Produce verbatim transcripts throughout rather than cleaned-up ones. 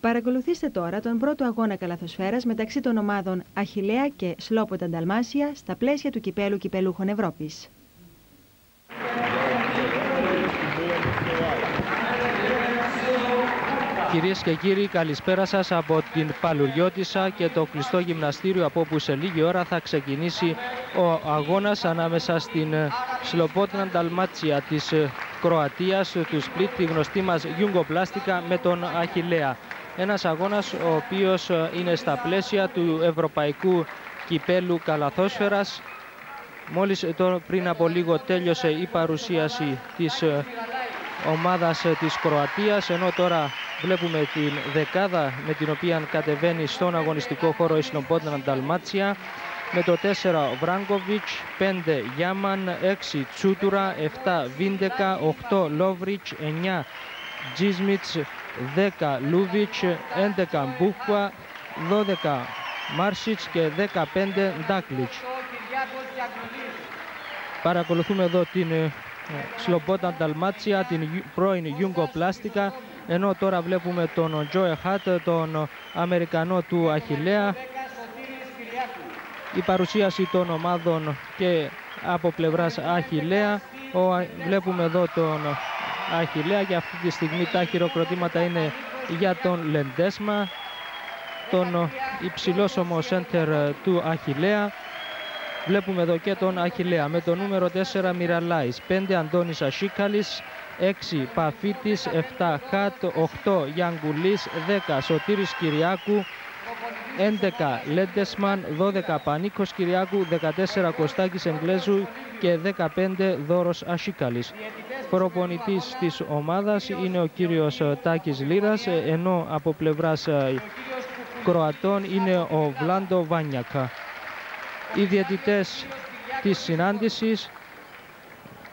Παρακολουθήστε τώρα τον πρώτο αγώνα καλαθοσφαίρας μεταξύ των ομάδων Αχιλέα και Σλόποτα Νταλμάσια στα πλαίσια του κυπέλου Κυπελούχων Ευρώπης. Κυρίες και κύριοι, καλησπέρα σας από την Παλουριώτισσα και το κλειστό γυμναστήριο, από όπου σε λίγη ώρα θα ξεκινήσει ο αγώνας ανάμεσα στην Σλόποτα Νταλμάτσια της Κροατίας, του Σπλίτ, τη γνωστή μας Γιούγκο Πλάστικα, με τον Αχιλέα. Ένας αγώνας ο οποίος είναι στα πλαίσια του Ευρωπαϊκού Κυπέλου Καλαθόσφαιρας. Μόλις το, πριν από λίγο τέλειωσε η παρουσίαση της ομάδας της Κροατίας, ενώ τώρα βλέπουμε την δεκάδα με την οποία κατεβαίνει στον αγωνιστικό χώρο η Σλόποτα Νταλμάτσια, με το τέσσερα Βράνκοβιτς, πέντε Γιάμαν, έξι Τσούτουρα, εφτά Βίντεκα, οκτώ Λόβριτς, εννιά Τζίσμιτς, δέκα Λούβιτς, έντεκα Μπούχουα, δώδεκα Μάρσιτς και δεκαπέντε Ντάκλιτς. Παρακολουθούμε εδώ την Σλόποτα Νταλμάτσια, την πρώην Γιούγκο Πλάστικα, ενώ τώρα βλέπουμε τον Τζόε Χάτ, τον Αμερικανό του Αχιλέα. Η παρουσίαση των ομάδων και από πλευράς Αχιλέα. Ο, βλέπουμε εδώ τον Αχιλέα και αυτή τη στιγμή τα χειροκροτήματα είναι για τον Λεντέσμα, τον υψηλόσωμο σέντερ του Αχιλέα. Βλέπουμε εδώ και τον Αχιλέα με το νούμερο τέσσερα Μυραλάης, πέντε Αντώνης Ασίκαλης, έξι Παφίτης, εφτά Χάτ, οκτώ Γιανγκουλής, δέκα Σωτήρης Κυριάκου, έντεκα Λέντεσμαν, δώδεκα Πανίκος Κυριάκου, δεκατέσσερα Κωστάκης Εγγλέζου και δεκαπέντε Δώρος Ασίκαλης. Προπονητής της ομάδας είναι ο κύριος Τάκης Λύρας, ενώ από πλευράς Κροατών είναι ο Βλάντο Βάνιακα. Οι διαιτητές της συνάντησης,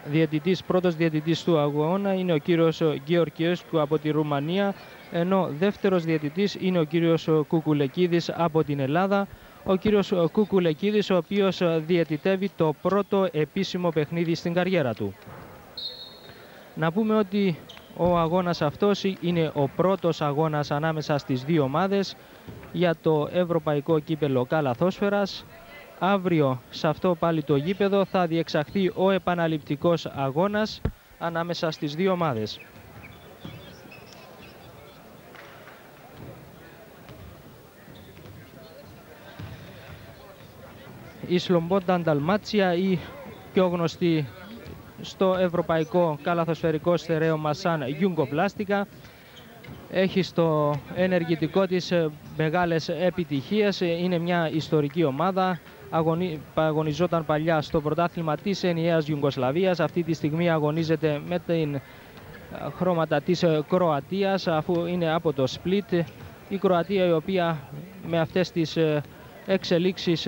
διαιτητής, πρώτος διαιτητής του αγώνα είναι ο κύριος Γεωργιέσκου από τη Ρουμανία, ενώ δεύτερος διαιτητής είναι ο κύριος Κουκουλεκίδης από την Ελλάδα. Ο κύριος Κουκουλεκίδης, ο οποίος διαιτητεύει το πρώτο επίσημο παιχνίδι στην καριέρα του. Να πούμε ότι ο αγώνας αυτός είναι ο πρώτος αγώνας ανάμεσα στις δύο ομάδες για το Ευρωπαϊκό Κύπελλο Καλαθόσφαιρας. Αύριο σε αυτό πάλι το γήπεδο θα διεξαχθεί ο επαναληπτικός αγώνας ανάμεσα στις δύο ομάδες. Η Σλόποτα Νταλμάτσια, ή πιο γνωστή στο ευρωπαϊκό καλαθοσφαιρικό στερέωμα σαν Γιούγκο Πλάστικα, έχει στο ενεργητικό της μεγάλες επιτυχίες. Είναι μια ιστορική ομάδα. Αγωνι... Αγωνιζόταν παλιά στο πρωτάθλημα της ενιαίας Ιουγκοσλαβίας. Αυτή τη στιγμή αγωνίζεται με την χρώματα της Κροατίας, αφού είναι από το Σπλίτ. Η Κροατία, η οποία με αυτές τις εξελίξεις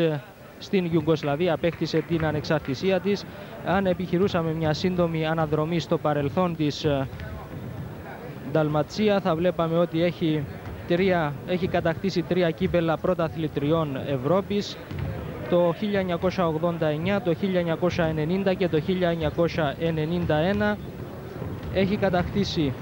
στην Ιουγκοσλαβία απέκτησε την ανεξαρτησία της. Αν επιχειρούσαμε μια σύντομη αναδρομή στο παρελθόν της Νταλματσία, θα βλέπαμε ότι έχει, τρία... έχει κατακτήσει τρία κύπελλα πρωταθλητριών Ευρώπης, το χίλια εννιακόσια ογδόντα εννιά, το χίλια εννιακόσια ενενήντα και το χίλια εννιακόσια ενενήντα ένα. Έχει κατακτήσει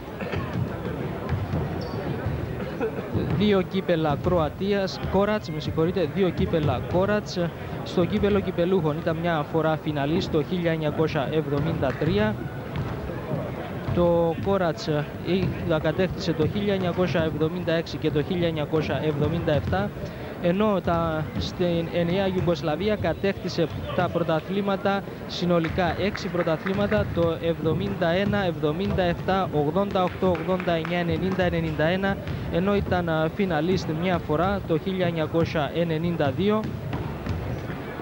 δύο κύπελλα Κροατίας, Κόρατς, με συγχωρείτε, δύο κύπελλα Κόρατς. Στο κύπελλο Κυπελούχων ήταν μια φορά φιναλής το χίλια εννιακόσια εβδομήντα τρία. Το Κόρατς τα κατέκτησε το χίλια εννιακόσια εβδομήντα έξι και το χίλια εννιακόσια εβδομήντα επτά, ενώ τα, στην ενιαία Ιουγκοσλαβία κατέκτησε τα πρωταθλήματα, συνολικά έξι πρωταθλήματα, το εβδομήντα ένα, εβδομήντα επτά, ογδόντα οκτώ, ογδόντα εννιά, ενενήντα, ενενήντα ένα, ενώ ήταν φιναλίστ μια φορά το χίλια εννιακόσια ενενήντα δύο.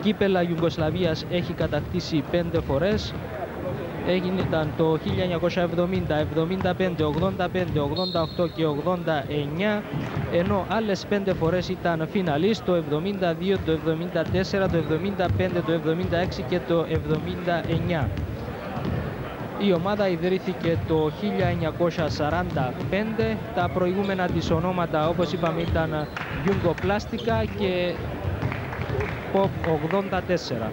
Κύπελλα Ιουγκοσλαβίας έχει κατακτήσει πέντε φορές. Έγινε ήταν το χίλια εννιακόσια εβδομήντα, εβδομήντα πέντε, ογδόντα πέντε, ογδόντα οκτώ και ογδόντα εννιά, ενώ άλλες πέντε φορές ήταν φιναλίστ, το εβδομήντα δύο, το εβδομήντα τέσσερα, το εβδομήντα πέντε, το εβδομήντα έξι και το εβδομήντα εννιά. Η ομάδα ιδρύθηκε το χίλια εννιακόσια σαράντα πέντε. Τα προηγούμενα της ονόματα, όπως είπαμε, ήταν Γιούγκο Πλάστικα και Ποπ ογδόντα τέσσερα.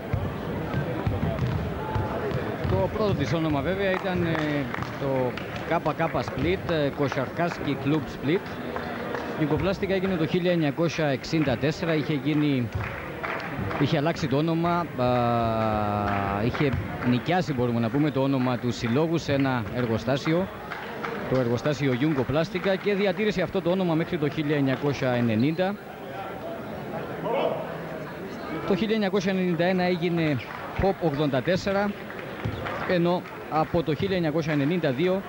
Το πρώτο της όνομα βέβαια ήταν το ΚΚ Split, Κοσαρκάσκι Club Split, Η Οικοπλάστικα έγινε το χίλια εννιακόσια εξήντα τέσσερα, είχε γίνει... Είχε αλλάξει το όνομα, α, είχε νοικιάσει, μπορούμε να πούμε, το όνομα του συλλόγου σε ένα εργοστάσιο, το εργοστάσιο Ιουνκοπλάστικα, και διατήρησε αυτό το όνομα μέχρι το χίλια εννιακόσια ενενήντα. Το χίλια εννιακόσια ενενήντα ένα έγινε Pop ογδόντα τέσσερα, ενώ από το χίλια εννιακόσια ενενήντα δύο,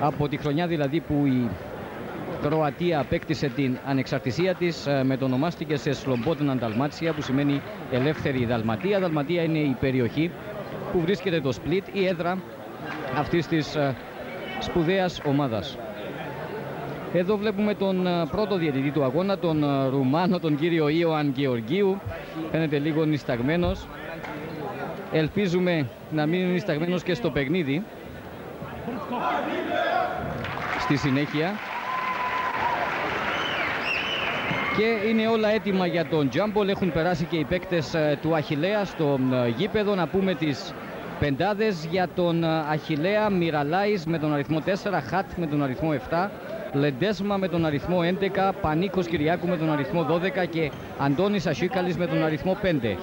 από τη χρονιά δηλαδή που η Κροατία απέκτησε την ανεξαρτησία της, μετονομάστηκε σε Σλομπότνα Νταλμάτσια, που σημαίνει ελεύθερη Δαλματία. Δαλματία είναι η περιοχή που βρίσκεται το Σπλίτ, η έδρα αυτής της σπουδαίας ομάδας. Εδώ βλέπουμε τον πρώτο διαιτητή του αγώνα, τον Ρουμάνο, τον κύριο Ιωάν Γεωργίου. Φαίνεται λίγο νησταγμένος. Ελπίζουμε να μην είναι νησταγμένος και στο παιχνίδι στη συνέχεια. Και είναι όλα έτοιμα για τον τζάμπολ. Έχουν περάσει και οι παίκτες του Αχιλλέα στο γήπεδο. Να πούμε τις πεντάδες για τον Αχιλλέα: Μυραλάης με τον αριθμό τέσσερα, Χατ με τον αριθμό επτά, Λεντέσμα με τον αριθμό έντεκα, Πανίκος Κυριάκου με τον αριθμό δώδεκα και Αντώνης Ασίκαλης με τον αριθμό πέντε.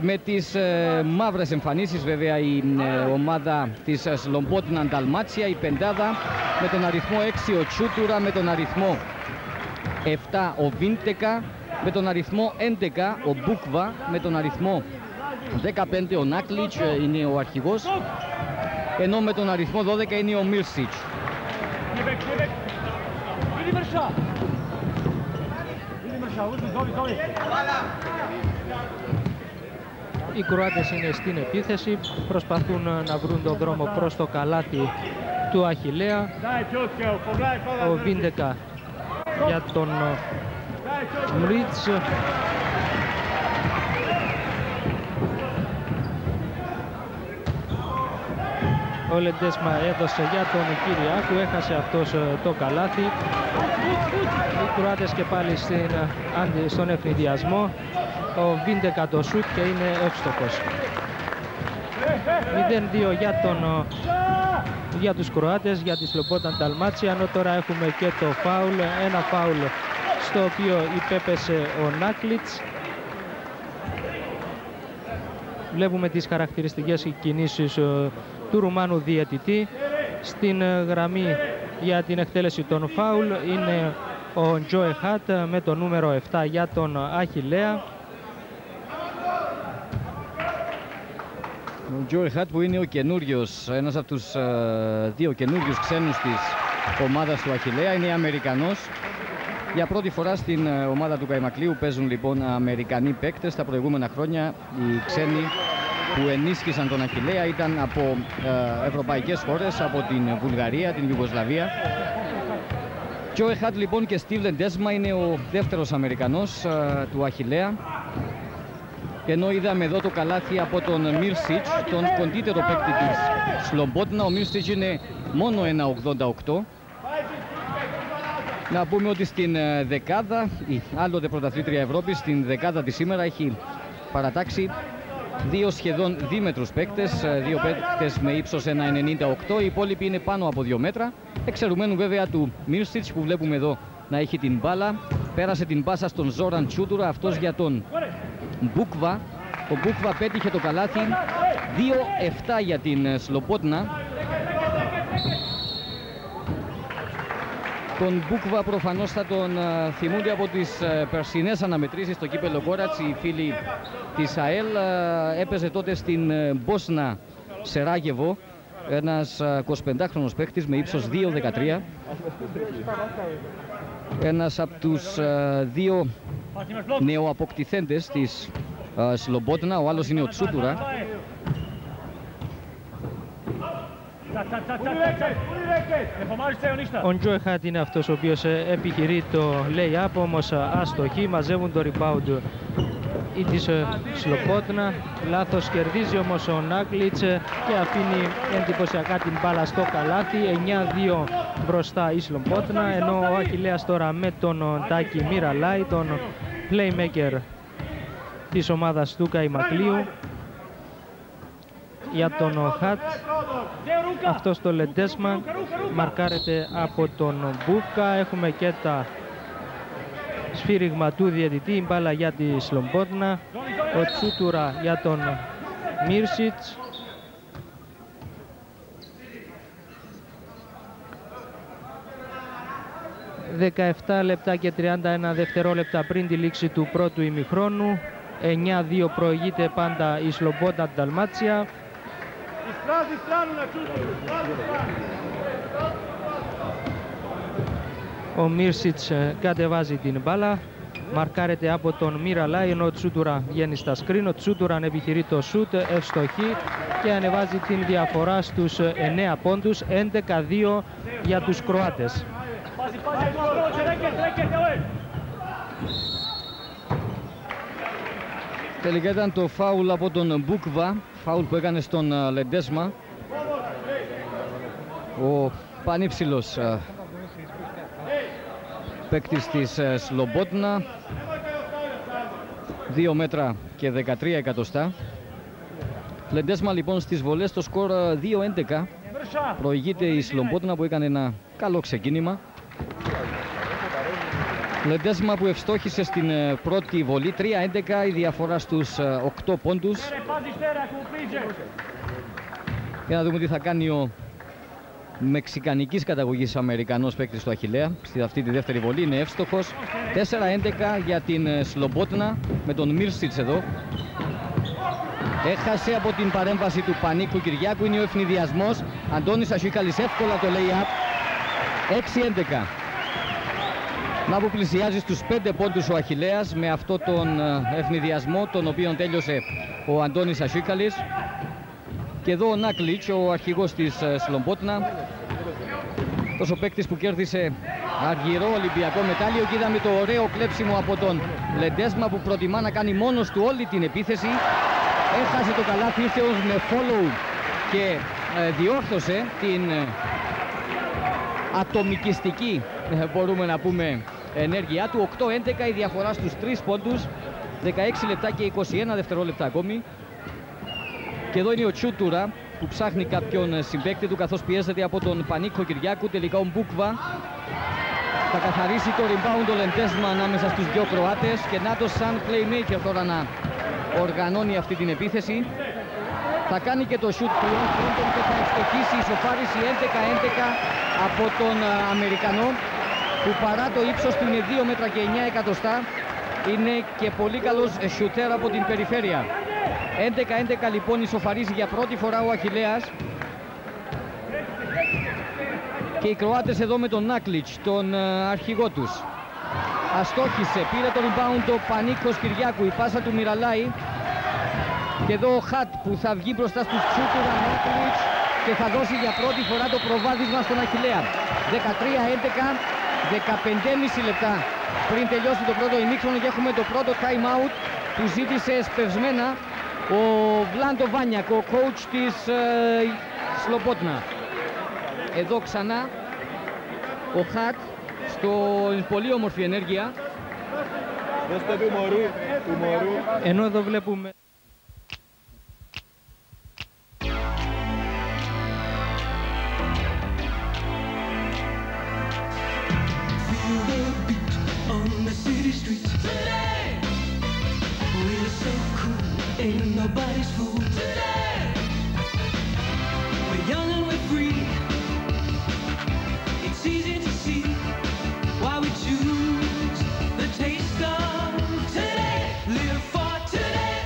Με τις ε, μαύρες εμφανίσεις βέβαια η ε, ομάδα της Σλομπότνα Νταλμάτσια, η πεντάδα με τον αριθμό έξι ο Τσούτουρα, με τον αριθμό επτά ο Βίντεκα, με τον αριθμό έντεκα ο Μπούκβα, με τον αριθμό δεκαπέντε ο Νάκλιτς, είναι ο αρχηγός, ενώ με τον αριθμό δώδεκα είναι ο Μίρσιτς. Οι Κροάτες είναι στην επίθεση, προσπαθούν να βρουν τον δρόμο προς το καλάτι του Αχιλλέα. Ο Βίντεκα για τον Μρίτς. Ο Λεντέσμα έδωσε για τον Κυριάκου, έχασε αυτός το καλάθι. Οι Κροάτες και πάλι στην, στον ευνηδιασμό. Ο Βίντεκα το σουτ και είναι εύστοχος. μηδέν δύο για τον... για τους Κροάτες, για τη Σλομπόταν Νταλμάτσια, ενώ τώρα έχουμε και το φάουλ, ένα φάουλ στο οποίο υπέπεσε ο Νάκλιτς. Βλέπουμε τις χαρακτηριστικές κινήσεις του Ρουμάνου διαιτητή. Στην γραμμή για την εκτέλεση των φάουλ είναι ο Ντζόε Χατ με το νούμερο επτά για τον Αχιλλέα. Ο Τζόε Χατ, που είναι ο καινούριος, ένας από τους ε, δύο καινούριους ξένους της ομάδας του Αχιλλέα, είναι Αμερικανός. Για πρώτη φορά στην ε, ομάδα του Καϊμακλείου παίζουν λοιπόν Αμερικανοί παίκτες. Τα προηγούμενα χρόνια οι ξένοι που ενίσχυσαν τον Αχιλλέα ήταν από ε, ευρωπαϊκές χώρες, από την Βουλγαρία, την Ιουγκοσλαβία. Τζόε Χατ λοιπόν και Στίβ Λεντέσμα είναι ο δεύτερος Αμερικανός ε, του Αχιλλέα. Ενώ είδαμε εδώ το καλάθι από τον Μίρσιτς, τον κοντύτερο παίκτη της Σλομπότνα. Ο Μίρσιτς είναι μόνο ένα ογδόντα οκτώ. Να πούμε ότι στην δεκάδα, η άλλοτε πρωταθλήτρια Ευρώπης, στην δεκάδα της σήμερα έχει παρατάξει δύο σχεδόν δίμετρους παίκτες, δύο παίκτες με ύψος ένα ενενήντα οκτώ. Οι υπόλοιποι είναι πάνω από δύο μέτρα, εξαιρουμένου βέβαια του Μίρσιτς, που βλέπουμε εδώ να έχει την μπάλα. Πέρασε την πάσα στον Ζόραν Τσούτουρα, αυτός για τον Μπούκβα. Ο Μπούκβα πέτυχε το καλάθι. Δύο επτά για την Σλομπότνα. Τον Μπούκβα προφανώς θα τον θυμούνται από τις περσινές αναμετρήσεις στο κύπελλο Γκόρατς οι φίλοι της ΑΕΛ. Έπαιζε τότε στην Μπόσνα Σεράγεβο, ένας εικοσιπεντάχρονος παίκτης με ύψος δύο δεκατρία. Ένας από τους δύο νεοαποκτηθέντες της Σλομπότνα, ο άλλος είναι ο Τσούτουρα. Ο Τζόε Χατ είναι αυτός ο οποίος επιχειρεί το lay-up, όμως άστοχοι, μαζεύουν το rebound ή της Σλομπότνα. Λάθος, κερδίζει όμως ο Νάκλιτς και αφήνει εντυπωσιακά την μπάλα στο καλάθι. εννιά δύο μπροστά η Σλομπότνα, ενώ ο Αχιλλέας τώρα με τον Τάκη Μυραλάη, τον playmaker της ομάδας του Καϊμακλείου, για τον Χατ. Αυτό το Λεντέσμα μαρκάρεται από τον Μπούφκα. Έχουμε και τα σφύριγμα του διαιτητή. Η μπάλα για τη Σλομπόρνα. Ο Τσούτουρα για τον Μίρσιτς. δεκαεπτά λεπτά και τριάντα ένα δευτερόλεπτα πριν τη λήξη του πρώτου ημιχρόνου. εννιά δύο προηγείται πάντα η Σλομπότα Νταλμάτσια. Ο Μίρσιτς κατεβάζει την μπάλα. Μαρκάρεται από τον Μίραλάι, ενώ ο Τσούτουρα βγαίνει στα σκρίνο. Ο Τσούτουρα επιχειρεί το σούτ, ευστοχή και ανεβάζει την διαφορά στους εννέα πόντους. έντεκα δύο για τους Κροάτες. Τελικά ήταν το φάουλ από τον Μπούκβα, φάουλ που έκανε στον Λεντέσμα, ο πανύψηλος παίκτης της Σλομπότνα, δύο μέτρα και δεκατρία εκατοστά. Λεντέσμα λοιπόν στις βολές, το σκορ δύο έντεκα, προηγείται η Σλομπότνα που έκανε ένα καλό ξεκίνημα. Λεντέσμα που ευστόχησε στην πρώτη βολή, τρία έντεκα η διαφορά στους οκτώ πόντους. Για να δούμε τι θα κάνει ο μεξικανικής καταγωγής Αμερικανός παίκτης του Αχιλλέα. Στη αυτή τη δεύτερη βολή είναι εύστοχος. τέσσερα έντεκα για την Σλομπότνα με τον Μίρσιτς εδώ. Έχασε από την παρέμβαση του Πανίκου Κυριάκου, είναι ο ευνηδιασμός. Αντώνης Ασχίκαλης εύκολα το lay-up. έξι έντεκα. Να που πλησιάζει στους πέντε πόντους ο Αχιλλέας με αυτόν τον ευνηδιασμό τον οποίο τέλειωσε ο Αντώνης Ασίκαλης. Και εδώ ο Νάκλιτς, ο αρχηγός της Σλομπότνα, τόσο παίκτης που κέρδισε αργυρό Ολυμπιακό μετάλλιο, και είδαμε το ωραίο κλέψιμο από τον Λεντέσμα που προτιμά να κάνει μόνος του όλη την επίθεση. Έχασε το καλάθι, ήρθε ως με follow και διόρθωσε την ατομικιστική, μπορούμε να πούμε, ενέργειά του. Οκτώ έντεκα η διαφορά στους τρεις πόντους. Δεκαέξι λεπτά και είκοσι ένα δευτερόλεπτα ακόμη. Και εδώ είναι ο Τσούτουρα που ψάχνει κάποιον συμπαίκτη του, καθώς πιέζεται από τον Πανίκο Κυριάκου. Τελικά ο Μπούκβα θα καθαρίσει το rebound ο Λεντέσμα ανάμεσα στους δύο Κροάτες. Και να το σαν playmaker τώρα να οργανώνει αυτή την επίθεση. Θα κάνει και το shoot του Λεντέσμα και θα ευστοχίσει η ισοφάριση έντεκα έντεκα από τον Αμερικανό, που παρά το ύψος του είναι δύο μέτρα και εννιά εκατοστά, είναι και πολύ καλός σιουτέρ από την περιφέρεια. έντεκα έντεκα λοιπόν ισοφαρίζει για πρώτη φορά ο Αχιλλέας. Και οι Κροάτες εδώ με τον Νάκλιτς, τον αρχηγό τους. Αστόχησε, πήρε το rebound ο Πανίκος Κυριάκου, η πάσα του Μιραλάη. Και εδώ ο Χατ που θα βγει μπροστά στους Τσούτουρα, Νάκλιτς, και θα δώσει για πρώτη φορά το προβάδισμα στον Αχιλλέα. δεκατρία έντεκα, δεκαπέντε και μισό λεπτά πριν τελειώσει το πρώτο ημίχρονο και έχουμε το πρώτο time out που ζήτησε εσπευσμένα ο Βλάντο Βάνιακ, ο coach της ε, Σλομπότνα. Εδώ ξανά ο Χατ στο πολύ όμορφη ενέργεια. Ενώ εδώ βλέπουμε... Ain't nobody's fool today. We're young and we're free. It's easy to see why we choose the taste of today. Live for today.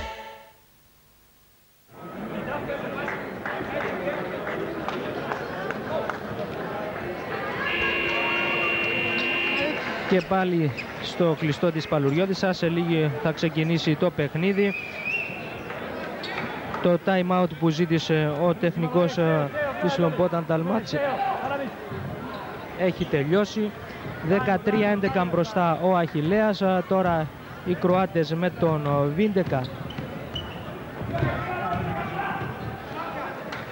Και πάλι στο κλειστό της Παλουριώδισσας, σε λίγη θα ξεκινήσει το παιχνίδι. Το time out που ζήτησε ο τεχνικός της Λομπόταν Νταλμάτσια έχει τελειώσει. Δεκατρία έντεκα μπροστά ο Αχιλλέας. Τώρα οι Κροάτες με τον Βίντεκα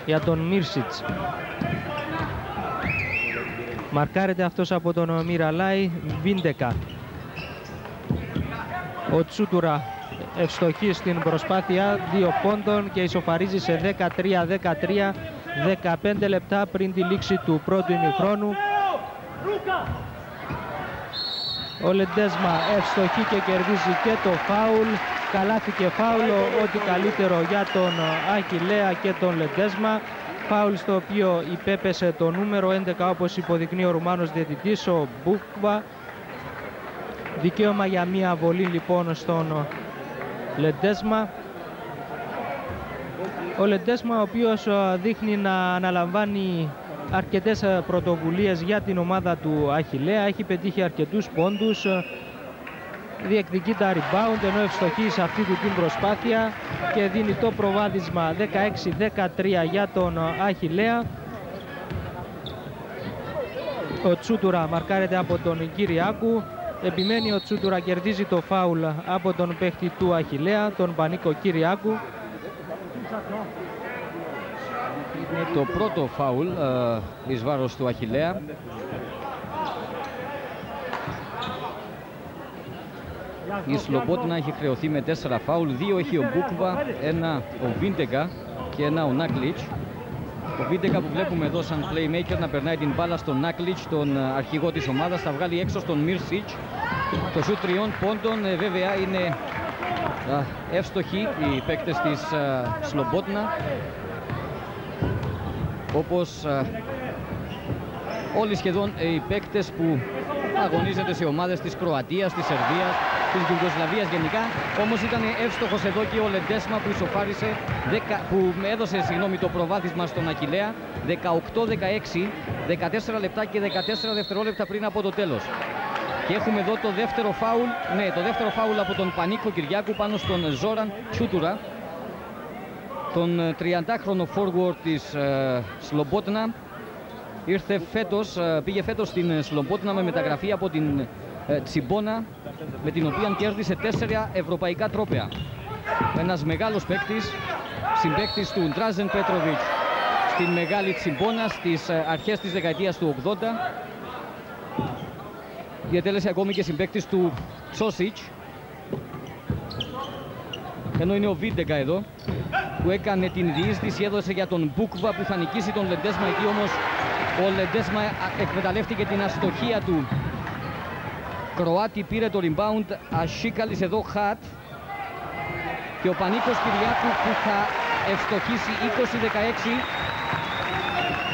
για τον Μίρσιτς. Μαρκάρεται αυτός από τον Μιραλάι. Βίντεκα. Ο Τσούτουρα ευστοχή στην προσπάθεια δύο πόντων και ισοφαρίζει σε δεκατρία δεκατρία, δεκαπέντε λεπτά πριν τη λήξη του πρώτου ημιχρόνου. Ο Λεντέσμα ευστοχή και κερδίζει και το φάουλ. Καλάθι και φάουλ, ό,τι καλύτερο για τον Αχιλλέα και τον Λεντέσμα. Φάουλ στο οποίο υπέπεσε το νούμερο έντεκα, όπως υποδεικνύει ο Ρουμάνος διαιτητής, ο Μπούκβα. Δικαίωμα για μία βολή λοιπόν στον Λεντέσμα. Ο Λεντέσμα ο οποίος δείχνει να αναλαμβάνει αρκετές πρωτοβουλίες για την ομάδα του Αχιλλέα. Έχει πετύχει αρκετούς πόντους, διεκδικεί τα rebound, ενώ ευστοχεί σε αυτή την προσπάθεια και δίνει το προβάδισμα δεκαέξι δεκατρία για τον Αχιλλέα. Ο Τσούτουρα μαρκάρεται από τον Κυριάκου. Επιμένει ο Τσούτουρα, κερδίζει το φάουλ από τον παίχτη του Αχιλλέα, τον Πανίκο Κυριάκου. Είναι το πρώτο φάουλ ε, εις βάρος του Αχιλλέα. Η Σλοπότινα έχει χρεωθεί με τέσσερα φάουλ, δύο έχει ο Μπούκβα, ένα ο Βίντεγκα και ένα ο Νάκλιτς. Ο Βίντεγκα που βλέπουμε εδώ σαν playmaker να περνάει την μπάλα στον Νάκλιτς, τον αρχηγό της ομάδας, θα βγάλει έξω στον Μίρσιτς. Το σουτ τριών πόντων ε, βέβαια είναι ε, εύστοχοι οι παίκτες της ε, Σλοπότινα. Όπως α, όλοι σχεδόν οι παίκτες που αγωνίζονται σε ομάδες της Κροατίας, της Σερβίας, της Γιουγκοσλαβίας γενικά. Όμως ήταν εύστοχος εδώ και ο Λεντέσμα που ισοφάρισε, που έδωσε συγγνώμη, το προβάδισμα στον Αχιλλέα δεκαοκτώ δεκαέξι, δεκατέσσερα λεπτά και δεκατέσσερα δευτερόλεπτα πριν από το τέλος. Και έχουμε εδώ το δεύτερο φάουλ, ναι, το δεύτερο φάουλ από τον Πανίκο Κυριάκου πάνω στον Ζόραν Τσούτουρα, τον τριαντάχρονο forward της ε, Σλοπότνα. Ήρθε φέτος, ε, πήγε φέτος στην Σλοπότνα με μεταγραφή από την ε, Τσιμπόνα, με την οποία κέρδισε τέσσερα ευρωπαϊκά τρόπαια. Ένας μεγάλος παίκτης, συμπαίκτης του Ντράζεν Πέτροβιτς στην μεγάλη Τσιμπόνα στις ε, αρχές της δεκαετίας του ογδόντα. Διατέλεσε ακόμη και συμπαίκτης του Τσόσιτς, ενώ είναι ο Βίντεγκα εδώ που έκανε την διείσδυση, έδωσε για τον Μπούκβα που θα νικήσει τον Λεντέσμα. Εκεί όμως ο Λεντέσμα εκμεταλλεύτηκε την αστοχία του Κροάτη, πήρε το rebound, ασίκαλης εδώ Χατ και ο Πανίκος Κυριάκου που θα ευστοχίσει είκοσι δεκαέξι,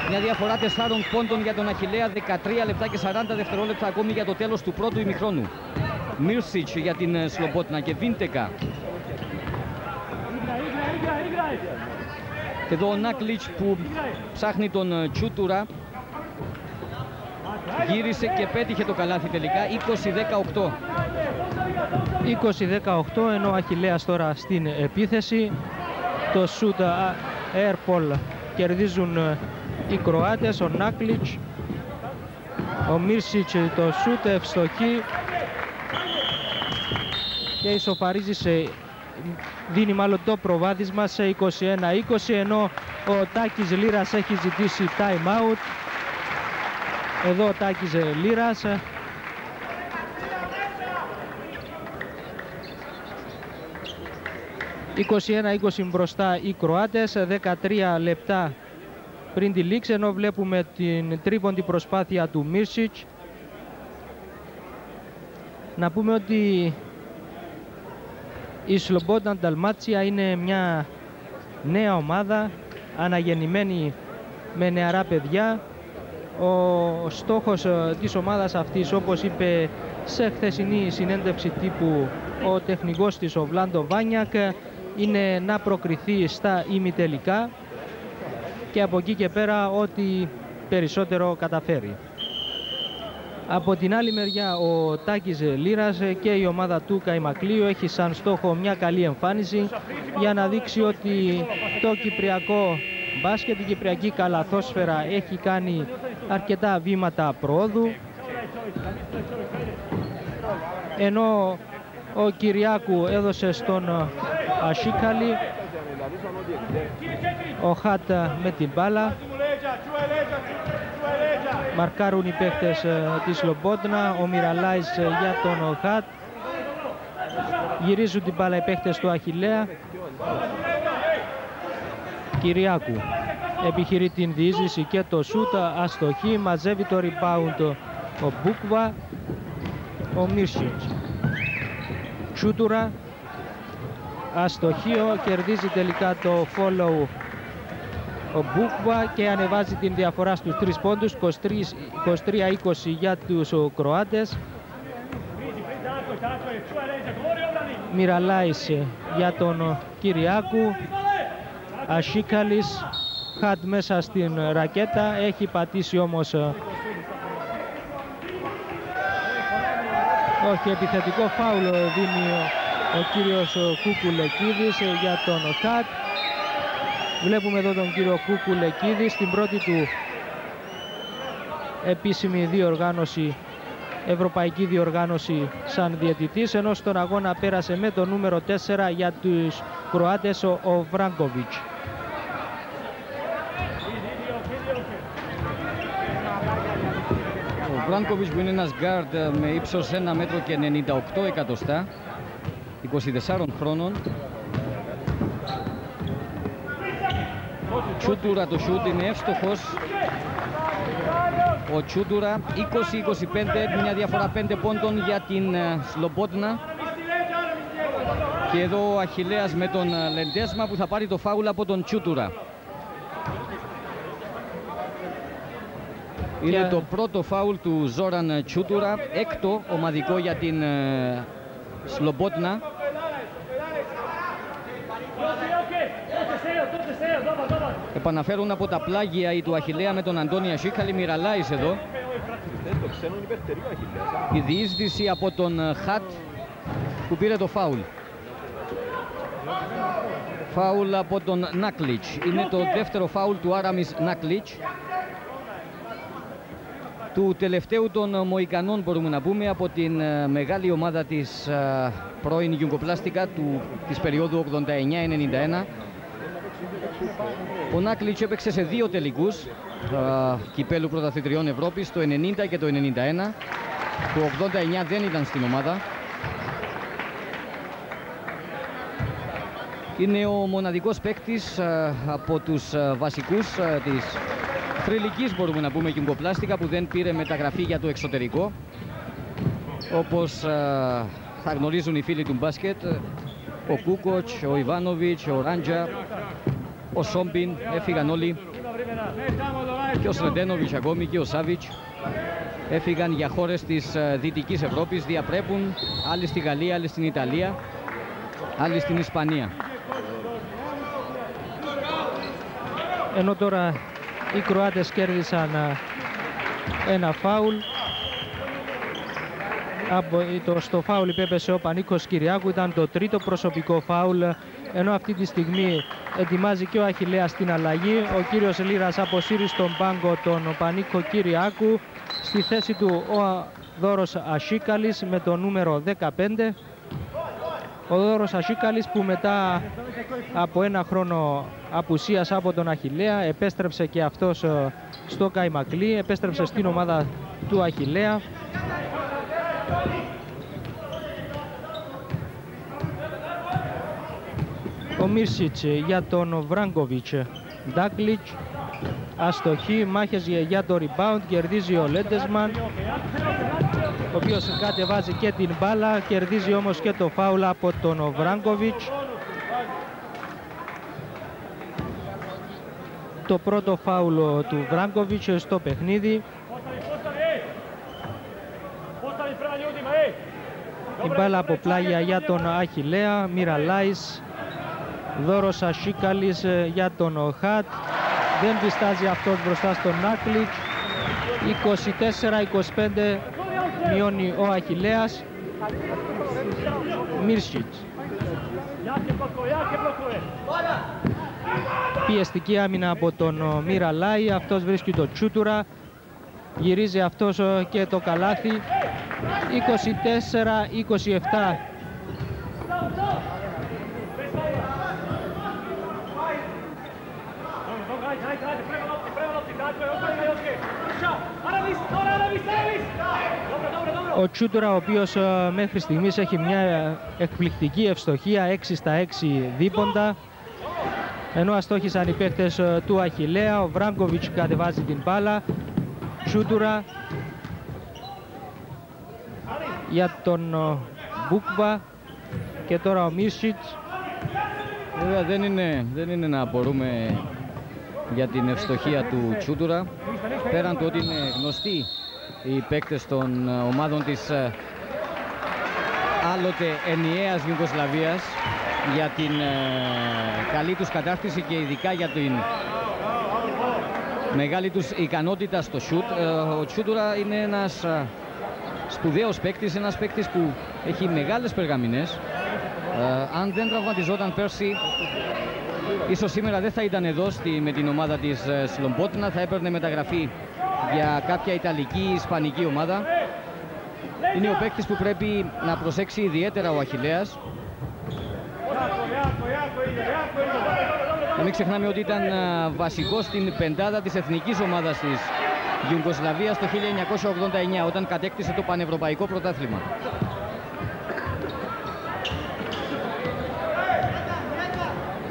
μια διαφορά τεσσάρων πόντων για τον Αχιλλέα, δεκατρία λεπτά και σαράντα δευτερόλεπτα ακόμη για το τέλος του πρώτου ημιχρόνου. Μίρσιτς για την Σλοπότνα και Βίντεγκα. Και εδώ ο Νάκλιτς που ψάχνει τον Τσούτουρα, γύρισε και πέτυχε το καλάθι τελικά, είκοσι δεκαοκτώ. είκοσι δεκαοκτώ, ενώ ο Αχιλλέας τώρα στην επίθεση. Το σουτ Airpol κερδίζουν οι Κροάτες, ο Νάκλιτς, ο Μίρσιτς το σουτ ευστοχή και ισοφαρίζει σε... δίνει μάλλον το προβάδισμα σε είκοσι ένα είκοσι, ενώ ο Τάκης Λύρας έχει ζητήσει time out. Εδώ ο Τάκης Λύρας. είκοσι ένα είκοσι μπροστά οι Κροάτες, δεκατρία λεπτά πριν τη λήξη, ενώ βλέπουμε την τρίποντη προσπάθεια του Μίρσιτς. Να πούμε ότι η Σλοπότνα Νταλμάτσια είναι μια νέα ομάδα, αναγεννημένη με νεαρά παιδιά. Ο στόχος της ομάδας αυτής, όπως είπε σε χθεσινή συνέντευξη τύπου ο τεχνικός της, ο Βλάντο Βάνιακ, είναι να προκριθεί στα ημιτελικά και από εκεί και πέρα ό,τι περισσότερο καταφέρει. Από την άλλη μεριά ο Τάκης Λύρας και η ομάδα του Καϊμακλείου έχει σαν στόχο μια καλή εμφάνιση για να δείξει ότι το κυπριακό μπάσκετ, η κυπριακή καλαθόσφαιρα έχει κάνει αρκετά βήματα προόδου. Ενώ ο Κυριάκου έδωσε στον Ασίκαλη, ο Χατ με την μπάλα. Μαρκάρουν οι παίχτες της Σλοπότνα, ο Μιραλάης για τον Χατ. γυρίζουν την μπάλα οι παίχτες του Αχιλλέα. Κυριάκου επιχειρεί την διείσδυση και το σούτα, αστοχή, μαζεύει το rebound ο Μπούκβα, ο Μίρσιτς. Τσούτουρα, αστοχή, κερδίζει τελικά το follow ο Μπούκβα και ανεβάζει την διαφορά στους τρεις πόντους, είκοσι τρία είκοσι για τους Κροάτες. Μιραλάης για τον Κυριάκου, Ασίκαλης, χατ μέσα στην ρακέτα, έχει πατήσει όμως, όχι, επιθετικό φάουλ δίνει ο κύριος Κουκουλεκίδης για τον χατ. Βλέπουμε εδώ τον κύριο Κουκουλεκίδη στην πρώτη του επίσημη διοργάνωση, ευρωπαϊκή διοργάνωση σαν διαιτητής, ενώ στον αγώνα πέρασε με το νούμερο τέσσερα για τους Κροάτες ο, ο Βράγκοβιτς. Ο Βράγκοβιτς που είναι ένας γκάρντ με ύψος ένα μέτρο και ενενήντα οκτώ εκατοστά, είκοσι τεσσάρων χρόνων. Τσούτουρα το σούτ είναι εύστοχος. Ο Τσούτουρα είκοσι είκοσι πέντε, μια διαφορά πέντε πόντων για την Σλομπότνα. Και εδώ ο Αχιλλέας με τον Λεντέσμα που θα πάρει το φάουλ από τον Τσούτουρα. Και... είναι το πρώτο φάουλ του Ζόραν Τσούτουρα, έκτο ομαδικό για την Σλομπότνα. Επαναφέρουν από τα πλάγια η του Αχιλλέα με τον Αντώνια Σίκαλη. Μιραλάης εδώ. Η διείσδυση από τον Χατ που πήρε το φάουλ. Φάουλ από τον Νάκλιτς. Είναι το δεύτερο φάουλ του Άραμις Νάκλιτς, του τελευταίου των Μοϊκανών μπορούμε να πούμε, από την μεγάλη ομάδα της πρώην Γιουγκοπλάστικα του, της περίοδου ογδόντα εννιά ενενήντα ένα. Ο Νάκλιτς έπαιξε σε δύο τελικούς α, κυπέλου πρωταθλητριών Ευρώπης, το ενενήντα και το ενενήντα ένα. Το ογδόντα εννιά δεν ήταν στην ομάδα. Είναι ο μοναδικός παίκτης α, από τους α, βασικούς α, της θρυλικής μπορούμε να πούμε Γιουγκοπλάστικα που δεν πήρε μεταγραφή για το εξωτερικό. Όπως α, θα γνωρίζουν οι φίλοι του μπάσκετ, ο Κούκοτς, ο Ιβάνοβιτς, ο Ράντζα, ο Σόμπιν, έφυγαν όλοι, και ο Σρεντένοβιτς ακόμη και ο Σάβιτς έφυγαν για χώρες της Δυτικής Ευρώπης, διαπρέπουν, άλλοι στη Γαλλία, άλλοι στην Ιταλία, άλλοι στην Ισπανία. Ενώ τώρα οι Κροάτες κέρδισαν ένα φάουλ. Στο φάουλ υπέπεσε ο Πανίκος Κυριάκου, ήταν το τρίτο προσωπικό φάουλ, ενώ αυτή τη στιγμή ετοιμάζει και ο Αχιλλέας την αλλαγή. Ο κύριος Λύρας αποσύρει στον πάγκο τον Πανίκο Κυριάκου. Στη θέση του ο Δώρος Ασίκαλης με το νούμερο δεκαπέντε. Ο Δώρος Ασίκαλης που μετά από ένα χρόνο απουσίας από τον Αχιλλέα επέστρεψε και αυτός στο Καϊμακλή, επέστρεψε στην ομάδα του Αχιλλέα. Ο Μίρσιτς για τον Βράγκοβιτς, Ντάκλιτς, αστοχή, μάχες για το rebound, κερδίζει ο Λέντεσμαν, ο οποίος κατεβάζει και την μπάλα, κερδίζει όμως και το φάουλ από τον Βράγκοβιτς. Το πρώτο φάουλ του Βράγκοβιτς στο παιχνίδι. Η μπάλα από πλάγια για τον Αχιλλέα, Μιραλάης, Δώρος Ασίκαλης για τον Χατ. Δεν διστάζει αυτός μπροστά στον Νάκλιτ. είκοσι τέσσερα είκοσι πέντε μειώνει ο Αχιλλέας. Μίρσιτς. Πιεστική άμυνα από τον Μιραλάη. Αυτός βρίσκει το Τσούτουρα. Γυρίζει αυτός και το καλάθι. είκοσι τέσσερα είκοσι επτά. ο Τσούντουρα, ο οποίος μέχρι στιγμής έχει μια εκπληκτική ευστοχία, έξι στα έξι δίποντα, ενώ αστόχησαν οι παίκτες του Αχιλλέα. Ο Βραμκοβιτς κατεβάζει την μπάλα, Τσούντουρα για τον Μπούκβα και τώρα ο Μίσιτς. Βέβαια δεν είναι, δεν είναι να απορούμε για την ευστοχία του Τσούντουρα, πέραν του ότι είναι γνωστοί οι παίκτες των ομάδων της άλλοτε ενιαίας Ιουγκοσλαβίας για την καλή τους κατάρτιση και ειδικά για την μεγάλη τους ικανότητα στο σούτ. Ο Τσούντουρα είναι ένας σπουδαίος παίκτης, ένας παίκτης που έχει μεγάλες περγαμηνές. Αν δεν τραυματιζόταν πέρσι, ίσως σήμερα δεν θα ήταν εδώ στη, με την ομάδα της Σλομπότνα, θα έπαιρνε μεταγραφή για κάποια ιταλική ή ισπανική ομάδα. Είναι ο παίκτης που πρέπει να προσέξει ιδιαίτερα ο Αχιλλέας. Να μην ξεχνάμε ότι ήταν βασικός στην πεντάδα της εθνικής ομάδας της Γιουγκοσλαβίας το χίλια εννιακόσια ογδόντα εννιά, όταν κατέκτησε το Πανευρωπαϊκό Πρωτάθλημα.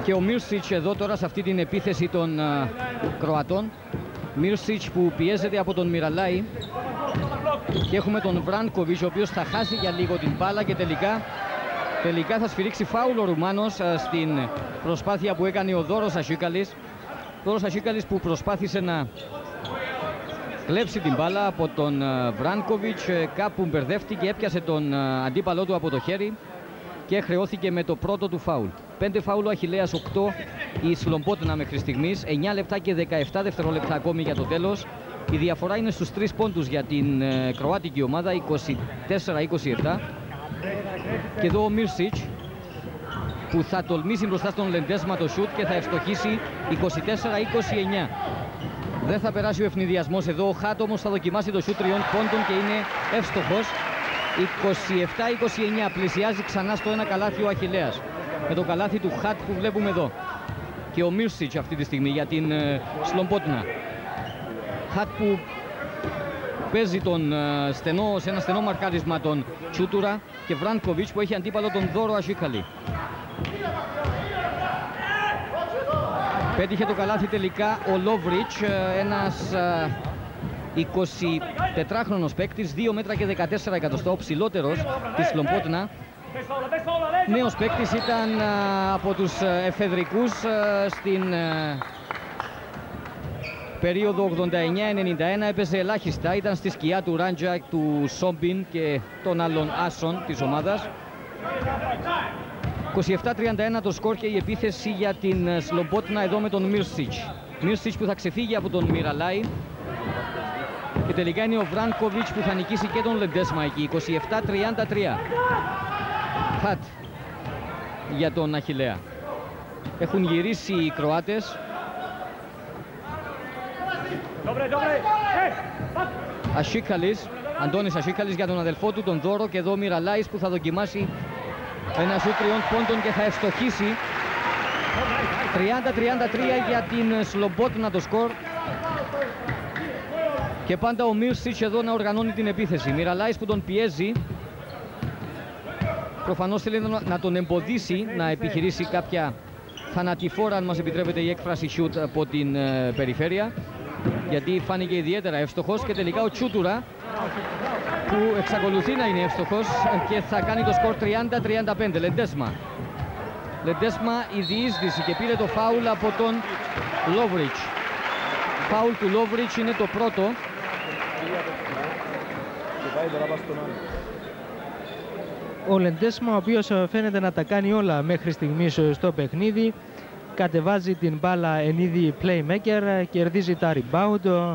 Και ο Μίρσιτς εδώ τώρα σε αυτή την επίθεση των uh, Κροατών. Μίρσιτς που πιέζεται από τον Μιραλάι. Και έχουμε τον Βράνκοβιτς, ο οποίος θα χάσει για λίγο την μπάλα και τελικά, τελικά θα σφυρίξει φάουλ ο Ρουμάνος uh, στην προσπάθεια που έκανε ο Δώρος Ασίκαλης. Δώρος Ασίκαλης που προσπάθησε να κλέψει την μπάλα από τον uh, Βράνκοβιτς. Κάπου μπερδεύτηκε, έπιασε τον uh, αντίπαλό του από το χέρι και χρεώθηκε με το πρώτο του φάουλ. Πέντε φάουλ ο Αχιλλέας, οκτώ η Σλομπότνα μέχρι στιγμής, εννιά λεπτά και δεκαεπτά δευτερόλεπτα ακόμη για το τέλος. Η διαφορά είναι στους τρεις πόντους για την ε, κροάτικη ομάδα, είκοσι τέσσερα είκοσι επτά. Και εδώ ο Μίρσιτς που θα τολμήσει μπροστά στον Λεντέσμα το σούτ και θα ευστοχίσει είκοσι τέσσερα είκοσι εννιά. Δεν θα περάσει ο ευνηδιασμός εδώ, ο Χάτ όμως θα δοκιμάσει το σούτ τριών πόντων και είναι εύστοχος. είκοσι επτά είκοσι εννιά, πλησιάζει ξανά στο ένα καλάθι ο Αχιλλέας, με το καλάθι του Χατ που βλέπουμε εδώ. Και ο Μίρσιτς αυτή τη στιγμή για την ε, Σλομπότνα. Χατ που παίζει τον, ε, στενό, σε ένα στενό μαρκάρισμα τον Τσούτουρα και Βράνκοβιτς που έχει αντίπαλο τον Δώρο Ασίκαλη. Πέτυχε το καλάθι τελικά ο Λόβριτς, ε, ένας ε, εικοσιτετράχρονος παίκτης, δύο μέτρα και δεκατέσσερα εκατοστά, ο ψηλότερος της Σλομπότνα. Νέος παίκτης, ήταν α, από τους εφεδρικούς α, στην α, περίοδο ογδόντα εννιά ενενήντα ένα, έπαιζε ελάχιστα, ήταν στη σκιά του Ράντζα, του Σόμπιν και των άλλων άσων της ομάδας. είκοσι επτά τριάντα ένα το σκορ και η επίθεση για την Σλομπότνα εδώ με τον Μίρσιτς. Μίρσιτς που θα ξεφύγει από τον Μιραλάι. Και τελικά είναι ο Βράνκοβιτς που θα νικήσει και τον Λεντέσμα εκεί, είκοσι επτά τριάντα τρία. Χατ για τον Αχιλλέα. Έχουν γυρίσει οι Κροάτες. Ασίκαλης, Αντώνης Ασίκαλης για τον αδελφό του τον Δώρο και εδώ ο Μιραλάης που θα δοκιμάσει ένα σούτ τριών πόντων και θα ευστοχίσει. Τριάντα τριάντα τρία για την Σλομπότνα το σκορ. Και πάντα ο Μίρσιτς εδώ να οργανώνει την επίθεση. Μιραλάης που τον πιέζει. Προφανώς θέλει να τον εμποδίσει να επιχειρήσει κάποια θανατηφόρα, αν μας επιτρέπεται η έκφραση, shoot από την ε, περιφέρεια. Γιατί φάνηκε ιδιαίτερα εύστοχος και τελικά ο Τσούτουρα που εξακολουθεί να είναι εύστοχος και θα κάνει το σκορ τριάντα τριάντα πέντε. Λεντέσμα. Λεντέσμα η διείσδυση και πήρε το φάουλ από τον Λόβριτς. Φάουλ του Λόβριτς είναι το πρώτο. Ο Λεντέσμα, ο οποίος φαίνεται να τα κάνει όλα μέχρι στιγμής στο παιχνίδι, κατεβάζει την μπάλα εν είδη playmaker, κερδίζει τα rebound,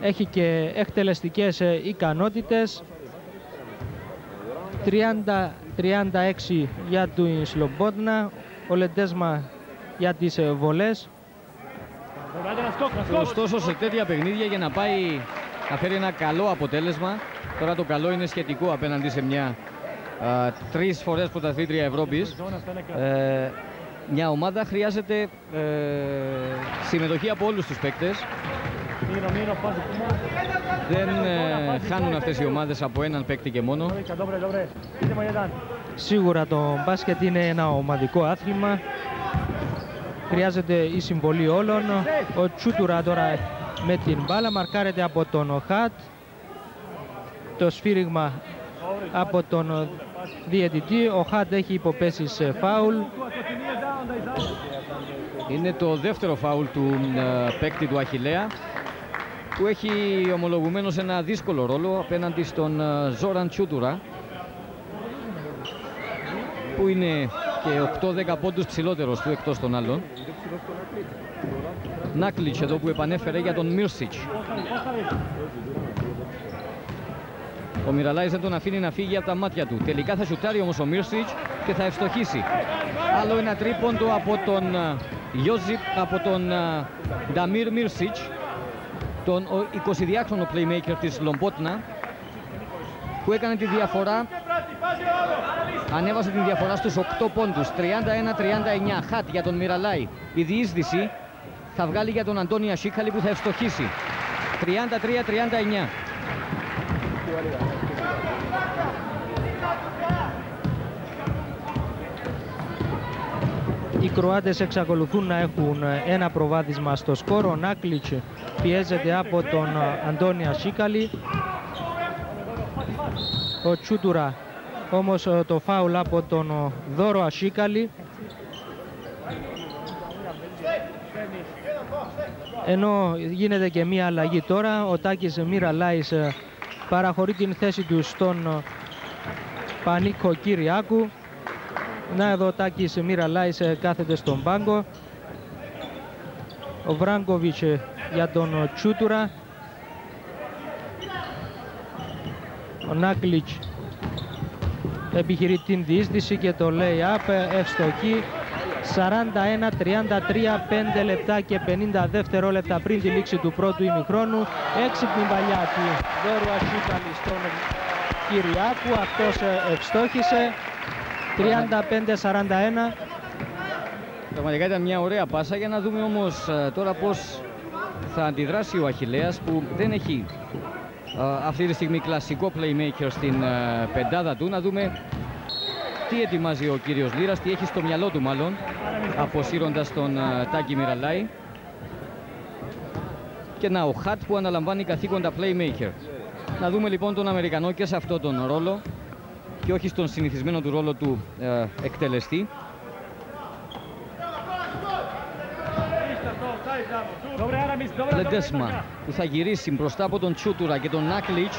έχει και εκτελεστικές ικανότητες. τριάντα τριάντα έξι για την Σλομπότνα, ο Λεντέσμα για τις βολές. Ωστόσο σε τέτοια παιχνίδια για να πάει να φέρει ένα καλό αποτέλεσμα, τώρα το καλό είναι σχετικό απέναντι σε μια Uh, τρεις φορές πρωταθλήτρια Ευρώπης, uh, μια ομάδα χρειάζεται uh, συμμετοχή από όλους τους παίκτες. Δεν ε, χάνουν αυτές οι ομάδες από έναν παίκτη και μόνο. Σίγουρα το μπάσκετ είναι ένα ομαδικό άθλημα. Χρειάζεται η συμβολή όλων. Ο Τσούτουρα τώρα με την μπάλα μαρκάρεται από τον Οχάτ. Το σφύριγμα από τον διαιτητή. Ο Χατ έχει υποπέσει σε φάουλ. Είναι το δεύτερο φάουλ του παίκτη του Αχιλλέα, που έχει ομολογουμένως ένα δύσκολο ρόλο απέναντι στον Ζόραν Τσούτουρα, που είναι και οκτώ δέκα πόντους ψηλότερος του εκτός των άλλων. Νάκλιτς εδώ που επανέφερε για τον Μίρσιτς. Ο Μιραλάης δεν τον αφήνει να φύγει από τα μάτια του. Τελικά θα σουτάρει όμως ο Μίρσιτς και θα ευστοχίσει. Άλλο ένα τρίποντο από τον Γιώζιπ, από τον Νταμίρ Μίρσιτς, τον εικοσιδυάχρονο playmaker της Λομπότνα, που έκανε τη διαφορά, ανέβασε τη διαφορά στους οκτώ πόντους, τριάντα ένα τριάντα εννιά. Χατ για τον Μιραλάη. Η διείσδυση θα βγάλει για τον Αντώνια Σίχαλη που θα ευστοχίσει. τριάντα τρία τριάντα εννιά. Οι Κροάτες εξακολουθούν να έχουν ένα προβάδισμα στο σκορ. Ο Νάκλιτς πιέζεται από τον Αντώνια Σίκαλη. Ο Τσούτουρα όμως το φάουλ από τον Δώρο Ασίκαλη. Ενώ γίνεται και μία αλλαγή τώρα. Ο Τάκης Μιραλάης παραχωρεί την θέση του στον Πανίκο Κυριάκου. Να εδώ ο Τάκης Μιραλάης κάθεται στον πάγκο. Ο Βράγκοβιτς για τον Τσούτουρα. Ο Νάκλιτς επιχειρεί την διείσδυση και το lay-up ευστοχή. Σαράντα ένα τριάντα τρία, πέντε λεπτά και πενήντα δευτερόλεπτα πριν τη λήξη του πρώτου ημιχρόνου. Έξυπνη παλιά του Δώρου Ασίκαλη στον Κυριάκου, αυτός ευστόχησε. Τριάντα πέντε σαράντα ένα. Πραγματικά ήταν μια ωραία πάσα. Για να δούμε όμως τώρα πώς θα αντιδράσει ο Αχιλλέας, που δεν έχει α, αυτή τη στιγμή κλασικό playmaker στην α, πεντάδα του. Να δούμε τι ετοιμάζει ο κύριος Λύρας, τι έχει στο μυαλό του μάλλον, αποσύροντας τον α, Τάκη Μιραλάη. Και να ο Χατ που αναλαμβάνει καθήκοντα playmaker. Να δούμε λοιπόν τον Αμερικανό και σε αυτόν τον ρόλο και όχι στον συνηθισμένο του ρόλο του ε, εκτελεστή. Λεντέσμα που θα γυρίσει μπροστά από τον Τσούτουρα και τον Νάκλιτς.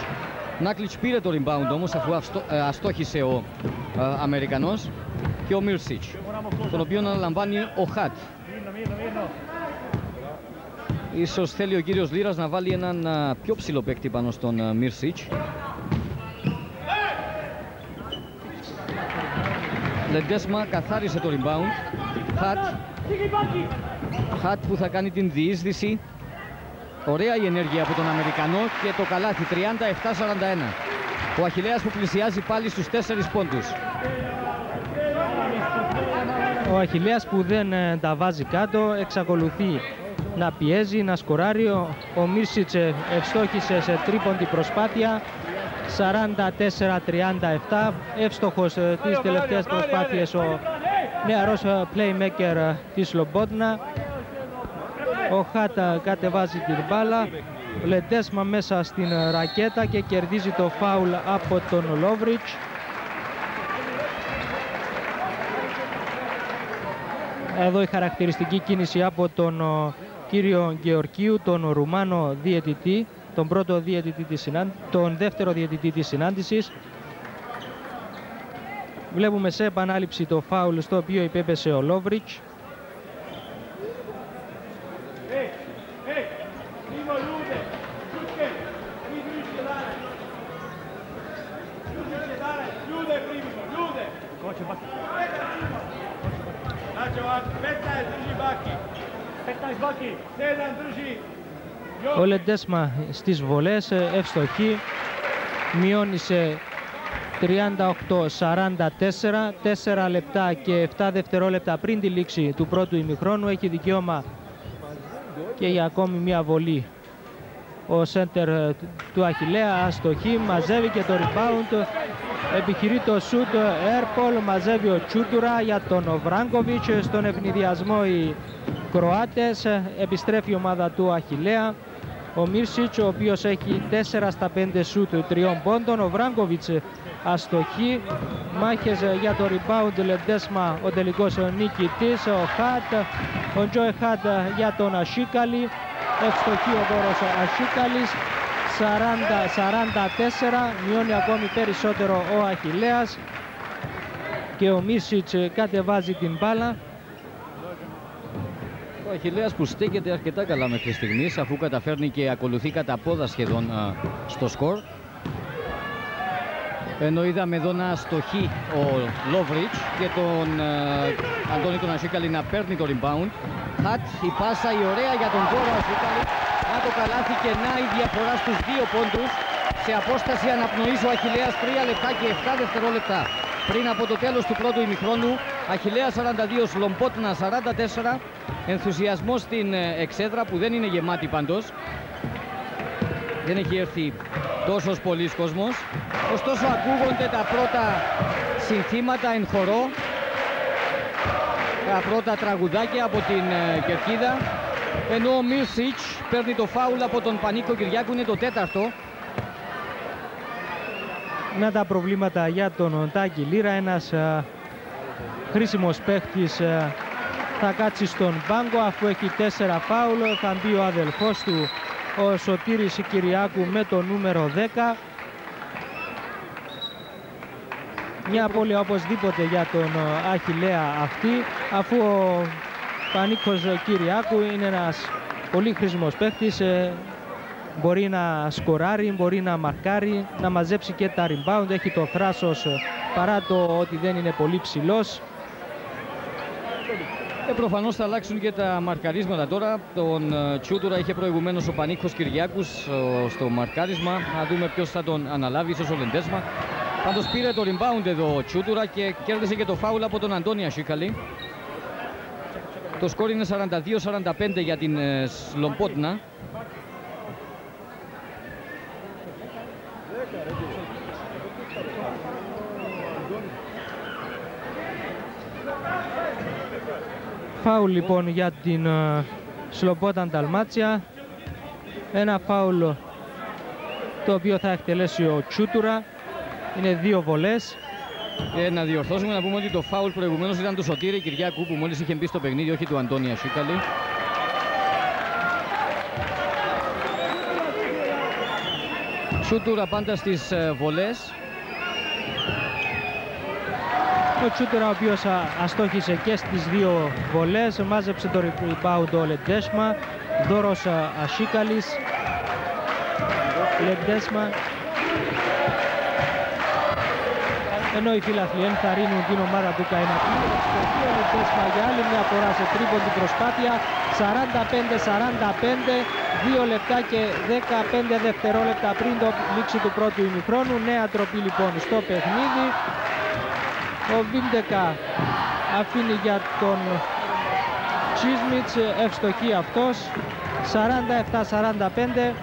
Νάκλιτς πήρε το rebound όμως, αφού αυστο, ε, αστόχησε ο ε, Αμερικανός, και ο Μίρσιτς, τον οποίο αναλαμβάνει ο Χατ. Ίσως θέλει ο κύριος Λύρας να βάλει έναν α, πιο ψηλό παίκτη πάνω στον α, Μίρσιτς. Λεντέσμα καθάρισε το rebound. Χατ. Χατ που θα κάνει την διείσδυση. Ωραία η ενέργεια από τον Αμερικανό και το καλάθι. Τριάντα επτά σαράντα ένα. Ο Αχιλλέας που πλησιάζει πάλι στους τέσσερις πόντους. Ο Αχιλλέας που δεν τα βάζει κάτω, εξακολουθεί να πιέζει, να σκοράρει. Ο Μίρσιτσε ευστόχησε σε τρίποντη προσπάθεια. Σαράντα τέσσερα τριάντα επτά. Εύστοχος τις τελευταίες προσπάθειες ο νεαρός playmaker της Λομπότνα. Ο Χάτα κατεβάζει την μπάλα. Λεντέσμα μέσα στην ρακέτα και κερδίζει το φάουλ από τον Λόβριτς. Εδώ η χαρακτηριστική κίνηση από τον κύριο Γεωργίου, τον Ρουμάνο διαιτητή, τον πρώτο διαιτητή της συνάντησης, τον δεύτερο διαιτητή της συνάντησης. Βλέπουμε σε επανάληψη το φάουλ στο οποίο υπέπεσε ο Λόβριτς. Ο Λεντέσμα στις βολές, ευστοχή, μειώνει σε τριάντα οκτώ σαράντα τέσσερα, τέσσερα λεπτά και επτά δευτερόλεπτα πριν τη λήξη του πρώτου ημιχρόνου. Έχει δικαίωμα και για ακόμη μία βολή ο σέντερ του Αχιλλέα, αστοχή, μαζεύει και το rebound, επιχειρεί το σουτ, Airpol, μαζεύει ο Τσούτουρα για τον Βράγκοβιτς, στον ευνηδιασμό οι Κροάτες, επιστρέφει η ομάδα του Αχιλλέα, ο Μίρσιτς ο οποίος έχει τέσσερα στα πέντε σουτ τριών πόντων, ο Βράγκοβιτς αστοχή, μάχες για το rebound, Λεντέσμα ο τελικός ο νικητής, ο Χατ, ο Τζόε Χατ για τον Ασίκαλη, ευστοχή ο Βόρος Ασίκαλης, σαράντα σαράντα τέσσερα, μειώνει ακόμη περισσότερο ο Αχιλλέας και ο Μίσιτς κατεβάζει την μπάλα. Ο Αχιλλέας που στέκεται αρκετά καλά μέχρι στιγμής, αφού καταφέρνει και ακολουθεί κατά πόδα σχεδόν α, στο σκορ. Ενώ είδαμε εδώ να στοχεί ο Λόβριτς και τον uh, Αντώνη τον Ασίκαλη να παίρνει το rebound. Χατ, η πάσα, η ωραία για τον Βόρο Ασίκαλη. Να το καλάθι και να η διαφορά στους δύο πόντους. Σε απόσταση αναπνοής ο Αχιλλέας τρία λεπτά και επτά δευτερόλεπτα. Πριν από το τέλος του πρώτου ημιχρόνου, Αχιλλέας σαράντα δύο, Σλομπότνα σαράντα τέσσερα. Ενθουσιασμός στην εξέδρα που δεν είναι γεμάτη πάντως. Δεν έχει έρθει τόσος πολλής κόσμος. Ωστόσο ακούγονται τα πρώτα συνθήματα εν χορό, τα πρώτα τραγουδάκια από την κερκίδα, ενώ ο Μίρσιτς παίρνει το φάουλ από τον Πανίκο Κυριάκου, είναι το τέταρτο. Να τα προβλήματα για τον Τάκη Λύρα, ένας α, χρήσιμος παίχτης α, θα κάτσει στον μπάγκο αφού έχει τέσσερα φάουλ, θα μπει ο αδελφός του ο Σωτήρης Κυριάκου με το νούμερο δέκα. Μια απώλεια οπωσδήποτε για τον Αχιλλέα αυτή, αφού ο Πανίκος Κυριάκου είναι ένας πολύ χρήσιμος παίκτης, μπορεί να σκοράρει, μπορεί να μαρκάρει, να μαζέψει και τα rebound, έχει το θράσος παρά το ότι δεν είναι πολύ ψηλός. Ε, προφανώς θα αλλάξουν και τα μαρκαρίσματα τώρα. Τον Τσούτουρα είχε προηγουμένως ο Πανίκος Κυριάκους στο μαρκάρισμα. Να δούμε ποιος θα τον αναλάβει, ίσως ο Λεντέσμα. Πάντως πήρε το rebound εδώ ο Τσούτουρα και κέρδισε και το φάουλ από τον Αντώνη Ασίκαλη. Το σκόρ είναι σαράντα δύο σαράντα πέντε για την Σλομπότνα. Φάουλ λοιπόν για την uh, Σλομπόταν Νταλμάτσια. Ένα φάουλ το οποίο θα εκτελέσει ο Τσούτουρα. Είναι δύο βολές. Και να διορθώσουμε να πούμε ότι το φάουλ προηγουμένως ήταν του Σωτήρη Κυριάκου που μόλις είχε μπει στο παιχνίδι, όχι του Αντώνη Ασίκαλη. Τσούτουρα πάντα στις uh, βολές. Ο Τσούτουρα ο οποίος αστόχησε και στις δύο βολές, μάζεψε το rebound ο Λεντέσμα, Δώρος Ασίκαλης, Λεντέσμα, ενώ οι φίλαθλοι ενθαρρύνουν την ομάδα του Καϊνακή. Ο Λεντέσμα για άλλη μια φορά σε τρίποντη προσπάθεια, σαράντα πέντε σαράντα πέντε, δύο λεπτά και δεκαπέντε δευτερόλεπτα πριν το λήξη του πρώτου ημιχρόνου, νέα τροπή λοιπόν στο παιχνίδι. Ο Βίντεκα αφήνει για τον Τσίσμιτς, ευστοχή αυτός, σαράντα επτά σαράντα πέντε.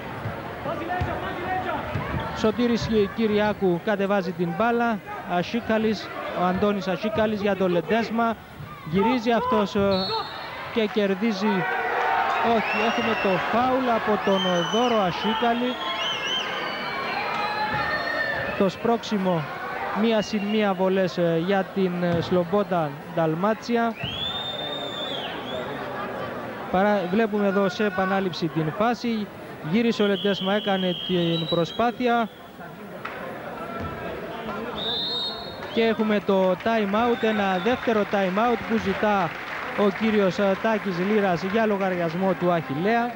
Σωτήρης Κυριάκου κατεβάζει την μπάλα, Ασίκαλης, ο Αντώνης Ασίκαλης για τον Λεντέσμα, γυρίζει αυτός και κερδίζει, όχι, έχουμε το φάουλ από τον Δώρο Ασίκαλη, το σπρόξιμο. Μία συν μία βολές για την Σλομπόταν Νταλμάτσια. Βλέπουμε εδώ σε επανάληψη την φάση. Γύρισε ο Λεντέσμα, έκανε την προσπάθεια. Και έχουμε το time out, ένα δεύτερο time out που ζητά ο κύριος Τάκης Λύρας για λογαριασμό του Αχιλλέα.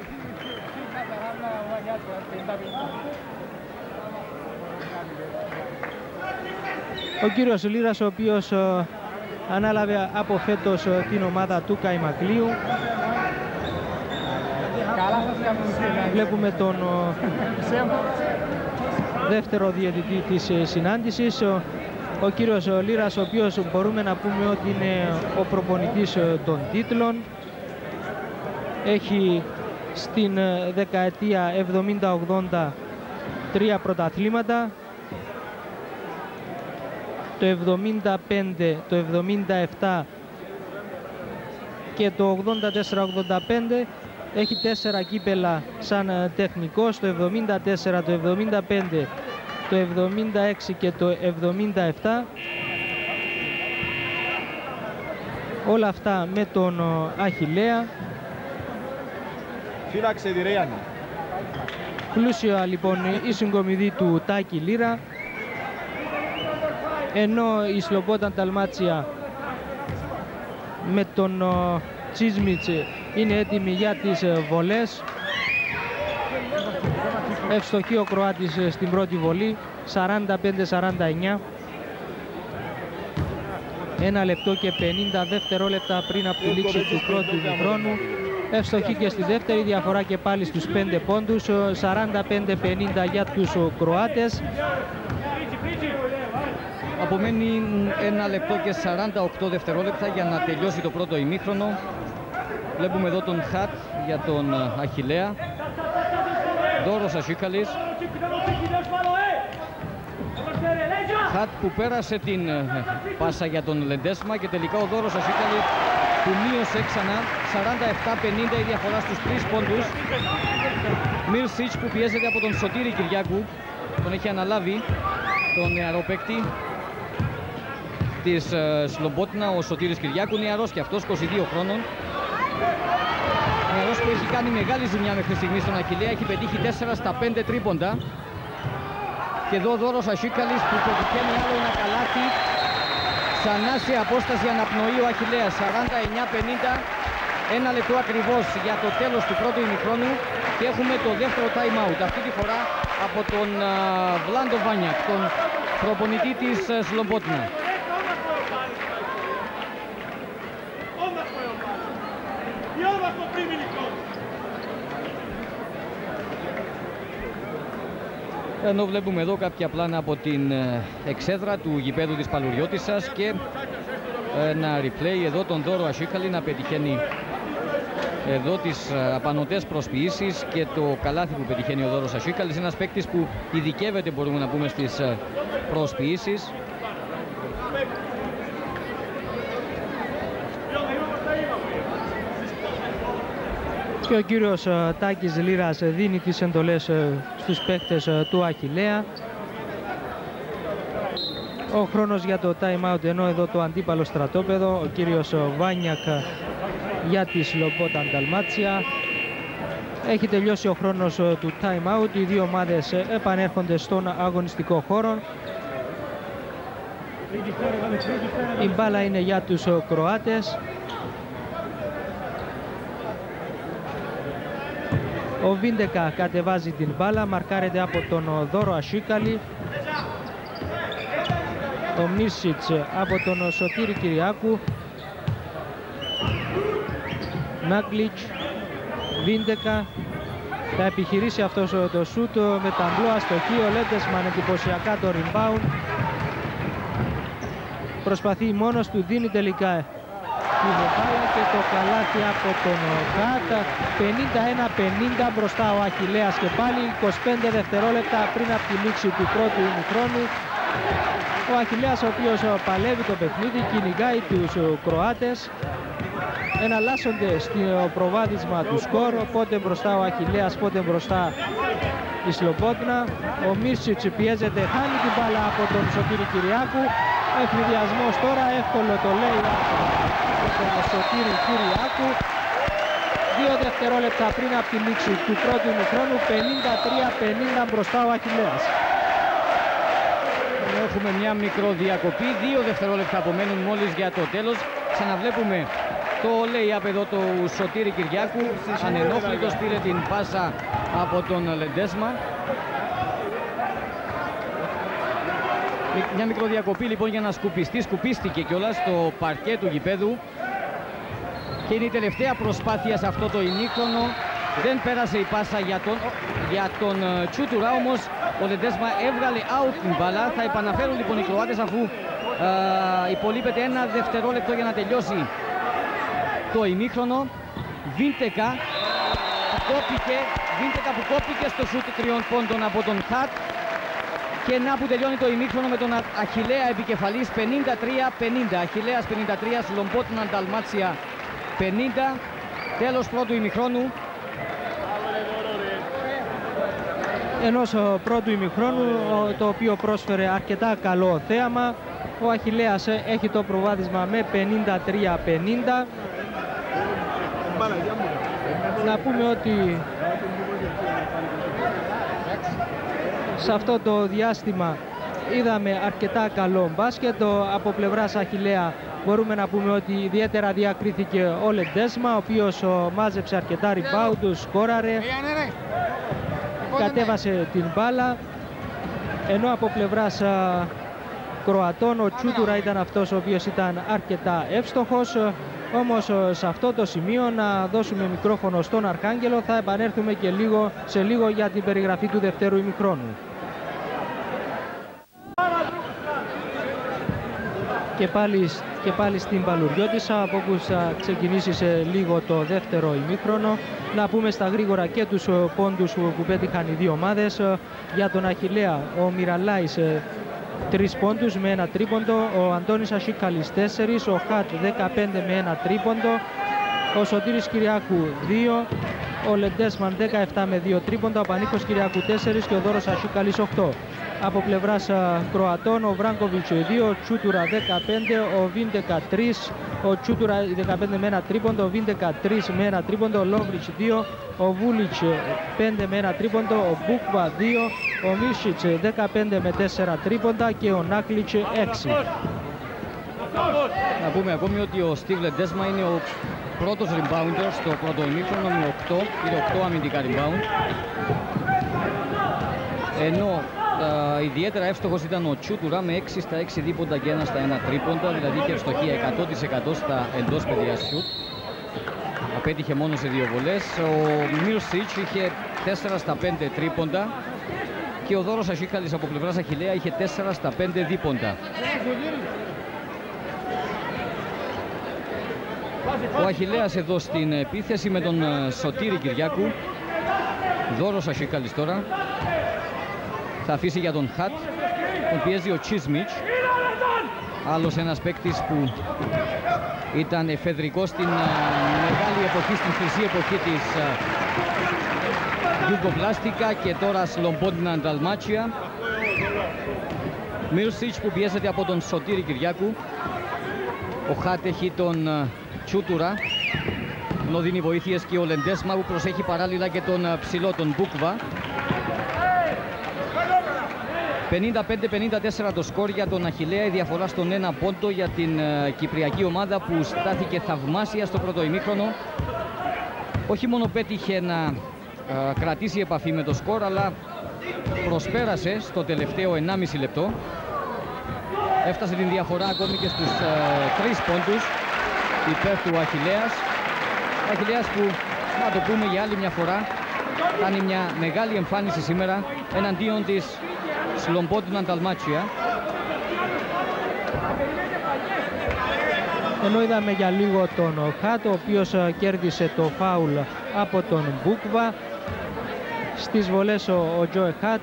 Ο κύριος Λύρας ο οποίος ο, ανάλαβε από φέτος ο, την ομάδα του Καϊμακλίου. Βλέπουμε τον ο, δεύτερο διαιτητή της συνάντησης. Ο, ο κύριος ο Λύρας ο οποίος μπορούμε να πούμε ότι είναι ο προπονητής των τίτλων. Έχει στην δεκαετία εβδομήντα ογδόντα τρία πρωταθλήματα, το εβδομήντα πέντε, το εβδομήντα επτά και το ογδόντα τέσσερα ογδόντα πέντε. Έχει τέσσερα κύπελα σαν τεχνικός, το εβδομήντα τέσσερα, το εβδομήντα πέντε, το εβδομήντα έξι και το εβδομήντα επτά. Όλα αυτά με τον Αχιλλέα. Φύλαξε τη Ρέιανη. Πλούσια λοιπόν η συγκομιδή του Τάκη Λύρα, ενώ η Σλοβόταν Ταλμάτσια με τον Τσίσμιτσε είναι έτοιμη για τις βολές. Ευστοχεί ο Κροάτης στην πρώτη βολή, σαράντα πέντε σαράντα εννιά. Ένα λεπτό και πενήντα δευτερόλεπτα πριν από τη λήξη του πρώτου χρόνου. Ευστοχή και στη δεύτερη, διαφορά και πάλι στους πέντε πόντους, σαράντα πέντε πενήντα για τους Κροάτες. Απομένει ένα λεπτό και σαράντα οκτώ δευτερόλεπτα για να τελειώσει το πρώτο ημίχρονο. Βλέπουμε εδώ τον Χατ για τον Αχιλλέα, Δώρος Ασίκαλης. Χατ που πέρασε την πάσα για τον Λεντέσμα και τελικά ο Δώρος Ασίκαλης που μείωσε ξανά, σαράντα επτά πενήντα η διαφορά στους τρεις πόντους. Μίρσιτς που πιέζεται από τον Σωτήρη Κυριάκου, τον έχει αναλάβει τον νεαρό παίκτη της Σλομπότνα, ο Σωτήρης Κυριάκου, νεαρός και αυτός, είκοσι δύο χρόνων. Νεαρός που έχει κάνει μεγάλη ζημιά μέχρι στιγμή στον Αχιλλέα, έχει πετύχει τέσσερα στα πέντε τρίποντα. Και εδώ ο Δώρος Ασίκαλης που πετυχαίνει άλλο ένα καλάθι. Ξανά σε απόσταση αναπνοή ο Αχιλλέας, σαράντα εννιά πενήντα, ένα λεπτό ακριβώς για το τέλος του πρώτου ημιχρόνου και έχουμε το δεύτερο time out, αυτή τη φορά από τον Βλάντο Βάνιακ, τον προπονητή της Σλομπότνα. Ενώ βλέπουμε εδώ κάποια πλάνα από την εξέδρα του γηπέδου της Παλουριώτισσας και ένα replay εδώ τον Δώρο Ασίκαλη να πετυχαίνει εδώ τις απανωτές προσποιήσεις και το καλάθι που πετυχαίνει ο Δώρος Ασίκαλης. Ένας παίκτης που ειδικεύεται, μπορούμε να πούμε, στις προσποιήσεις. Και ο κύριος Τάκης Λύρας δίνει τις εντολές στους παίκτες του Αχιλλέα. Ο χρόνος για το time out, ενώ εδώ το αντίπαλο στρατόπεδο, ο κύριος Βάνιακ για τη Σλοβόταν Νταλμάτσια. Έχει τελειώσει ο χρόνος του time out, οι δύο ομάδες επανέρχονται στον αγωνιστικό χώρο. Η μπάλα είναι για τους Κροάτες. Ο Βίντεκα κατεβάζει την μπάλα, μαρκάρεται από τον Δώρο Ασίκαλη. Ο Μίσιτς από τον Σωτήρη Κυριάκου. Νάγκλιτς, Βίντεκα. Θα επιχειρήσει αυτός το σούτ με ταμπλό αστοχή. Ο Λέντεσμαν εντυπωσιακά το rebound. Προσπαθεί μόνος του, δίνει τελικά και το καλάθι από τον Κάτα, πενήντα ένα πενήντα μπροστά ο Αχιλλέας και πάλι, είκοσι πέντε δευτερόλεπτα πριν από τη λήξη του πρώτου ημιχρόνου. Ο Αχιλλέας ο οποίος παλεύει το παιχνίδι, κυνηγάει τους Κροάτες, εναλλάσσονται στο προβάδισμα του σκορ, πότε μπροστά ο Αχιλλέας, πότε μπροστά η Σλοβότνα. Ο Μίσιτς πιέζεται, χάνει την μπάλα από τον Σωτήρη Κυριάκου. Εφηδιασμός τώρα, εύκολο το λέει τον Σωτήρη Κυριάκου. Δύο δευτερόλεπτα πριν από τη λήξη του πρώτου ημιχρόνου, πενήντα τρία πενήντα μπροστά ο Αχιλλέας. Έχουμε μια μικρό διακοπή, δύο δευτερόλεπτα απομένουν μόλις για το τέλος. Ξαναβλέπουμε το lay-up εδώ του Σωτήρη Κυριάκου, ανενόχλητος, πήρε την πάσα από τον Λεντέσμα. Μια μικροδιακοπή λοιπόν για να σκουπιστεί, σκουπίστηκε κιόλας στο παρκέ του γηπέδου και είναι η τελευταία προσπάθεια σε αυτό το ημίχρονο. Δεν πέρασε η πάσα για τον, για τον Τσούτουρα, όμως ο Λεντέσμα έβγαλε out την μπάλα. Θα επαναφέρουν λοιπόν οι Κροάτες αφού α, υπολείπεται ένα δευτερόλεπτο για να τελειώσει το ημίχρονο. Βίντεκα Κόπηκε, βίντεκα που κόπηκε στο σούτ τριών πόντων από τον Χατ. Και να που τελειώνει το ημίχρονο με τον Αχιλέα επικεφαλής πενήντα τρία πενήντα. Αχιλέας πενήντα τρία, Σλομπότνα Νταλμάτσια πενήντα. Τέλος πρώτου ημιχρόνου. Ενός πρώτου ημιχρόνου το οποίο πρόσφερε αρκετά καλό θέαμα. Ο Αχιλέας έχει το προβάδισμα με πενήντα τρία πενήντα. Να πούμε ότι σε αυτό το διάστημα είδαμε αρκετά καλό μπάσκετ. Από πλευράς Αχιλέα μπορούμε να πούμε ότι ιδιαίτερα διακρίθηκε ο Λεντέσμα, ο οποίος μάζεψε αρκετά rebound, σκόραρε, κατέβασε την μπάλα. Ενώ από πλευράς Κροατών ο Τσούτουρα ήταν αυτός ο οποίος ήταν αρκετά εύστοχος. Όμως σε αυτό το σημείο να δώσουμε μικρόφωνο στον Αρχάγγελο. Θα επανέλθουμε και λίγο, σε λίγο για την περιγραφή του δευτέρου ημικρόνου. Και πάλι, και πάλι στην Παλουριώτισσα, από όπου θα ξεκινήσει σε λίγο το δεύτερο ημίχρονο. Να πούμε στα γρήγορα και τους πόντους που πέτυχαν οι δύο ομάδες. Για τον Αχιλέα ο Μυραλάης τρεις πόντους με ένα τρίποντο, ο Αντώνης Ασίκαλης τέσσερα, ο Χατ δεκαπέντε με ένα τρίποντο, ο Σωτήρης Κυριάκου δύο, ο Λεντέσμαν δεκαεπτά με δύο τρίποντα, ο Πανίκος Κυριάκου τέσσερα και ο Δώρος Ασίκαλης οκτώ. Από πλευράς Κροατών ο Βράνκοβιτς δύο, ο Τσούτουρα δεκαπέντε, ο Βίντεκα τρία, ο Τσούτουρα δεκαπέντε με ένα τρίποντο, ο Βίντεκα τρία με ένα τρίποντο, ο Λόβριτς δύο, ο Βούλιτς πέντε με ένα τρίποντο, ο Μπούκβα δύο, ο Μίσιτς δεκαπέντε με τέσσερα τρίποντα και ο Νάκλιτς έξι. Να πούμε ακόμη ότι ο Στίβ Λεντέσμα είναι ο πρώτος rebounder στο πρώτο ημίχρονο με οκτώ, είναι οκτώ αμυντικά rebound. Ενώ Uh, ιδιαίτερα εύστοχος ήταν ο Τσούτουρα με έξι στα έξι δίποντα και ένα στα ένα τρίποντα, δηλαδή είχε ευστοχία εκατό τοις εκατό στα εντός παιδιάς σιούτ. Απέτυχε μόνο σε δύο βολές. Ο Μίρσιτς είχε τέσσερα στα πέντε τρίποντα και ο Δώρος Ασίκαλης από πλευράς Αχιλέα είχε τέσσερα στα πέντε δίποντα. Ο Αχιλέας εδώ στην επίθεση με τον Σωτήρη Κυριάκου. Δώρος Ασίκαλης τώρα. Θα αφήσει για τον Χατ, τον πιέζει ο Τσίσμιτς, άλλος ένας παίκτης που ήταν εφεδρικός στην uh, μεγάλη εποχή, στην χρυσή εποχή της Γιουγκοπλάστικα uh, και τώρα Σλομπόντινα Νταλμάτσια. Μίρσιτς που πιέζεται από τον Σωτήρη Κυριάκου. Ο Χατ έχει τον uh, Τσούτουρα, ενώ δίνει βοήθειες και ο Λεντέσμα που προσέχει παράλληλα και τον uh, ψηλό, τον Μπούκβα. πενήντα πέντε πενήντα τέσσερα το σκορ για τον Αχιλέα, η διαφορά στον ένα πόντο για την uh, κυπριακή ομάδα που στάθηκε θαυμάσια στο πρώτο ημίχρονο. Όχι μόνο πέτυχε να uh, κρατήσει επαφή με το σκορ, αλλά προσπέρασε στο τελευταίο ενάμιση λεπτό. Έφτασε την διαφορά ακόμη και στους τρεις uh, πόντους υπέρ του Αχιλέας. Ο Αχιλέας που, να το πούμε για άλλη μια φορά, κάνει μια μεγάλη εμφάνιση σήμερα εναντίον της Σλομπόντινα Νταλμάτσια. Ενώ είδαμε για λίγο τον Χατ, ο οποίος κέρδισε το φάουλ από τον Μπούκβα. Στις βολές ο Τζοε Χατ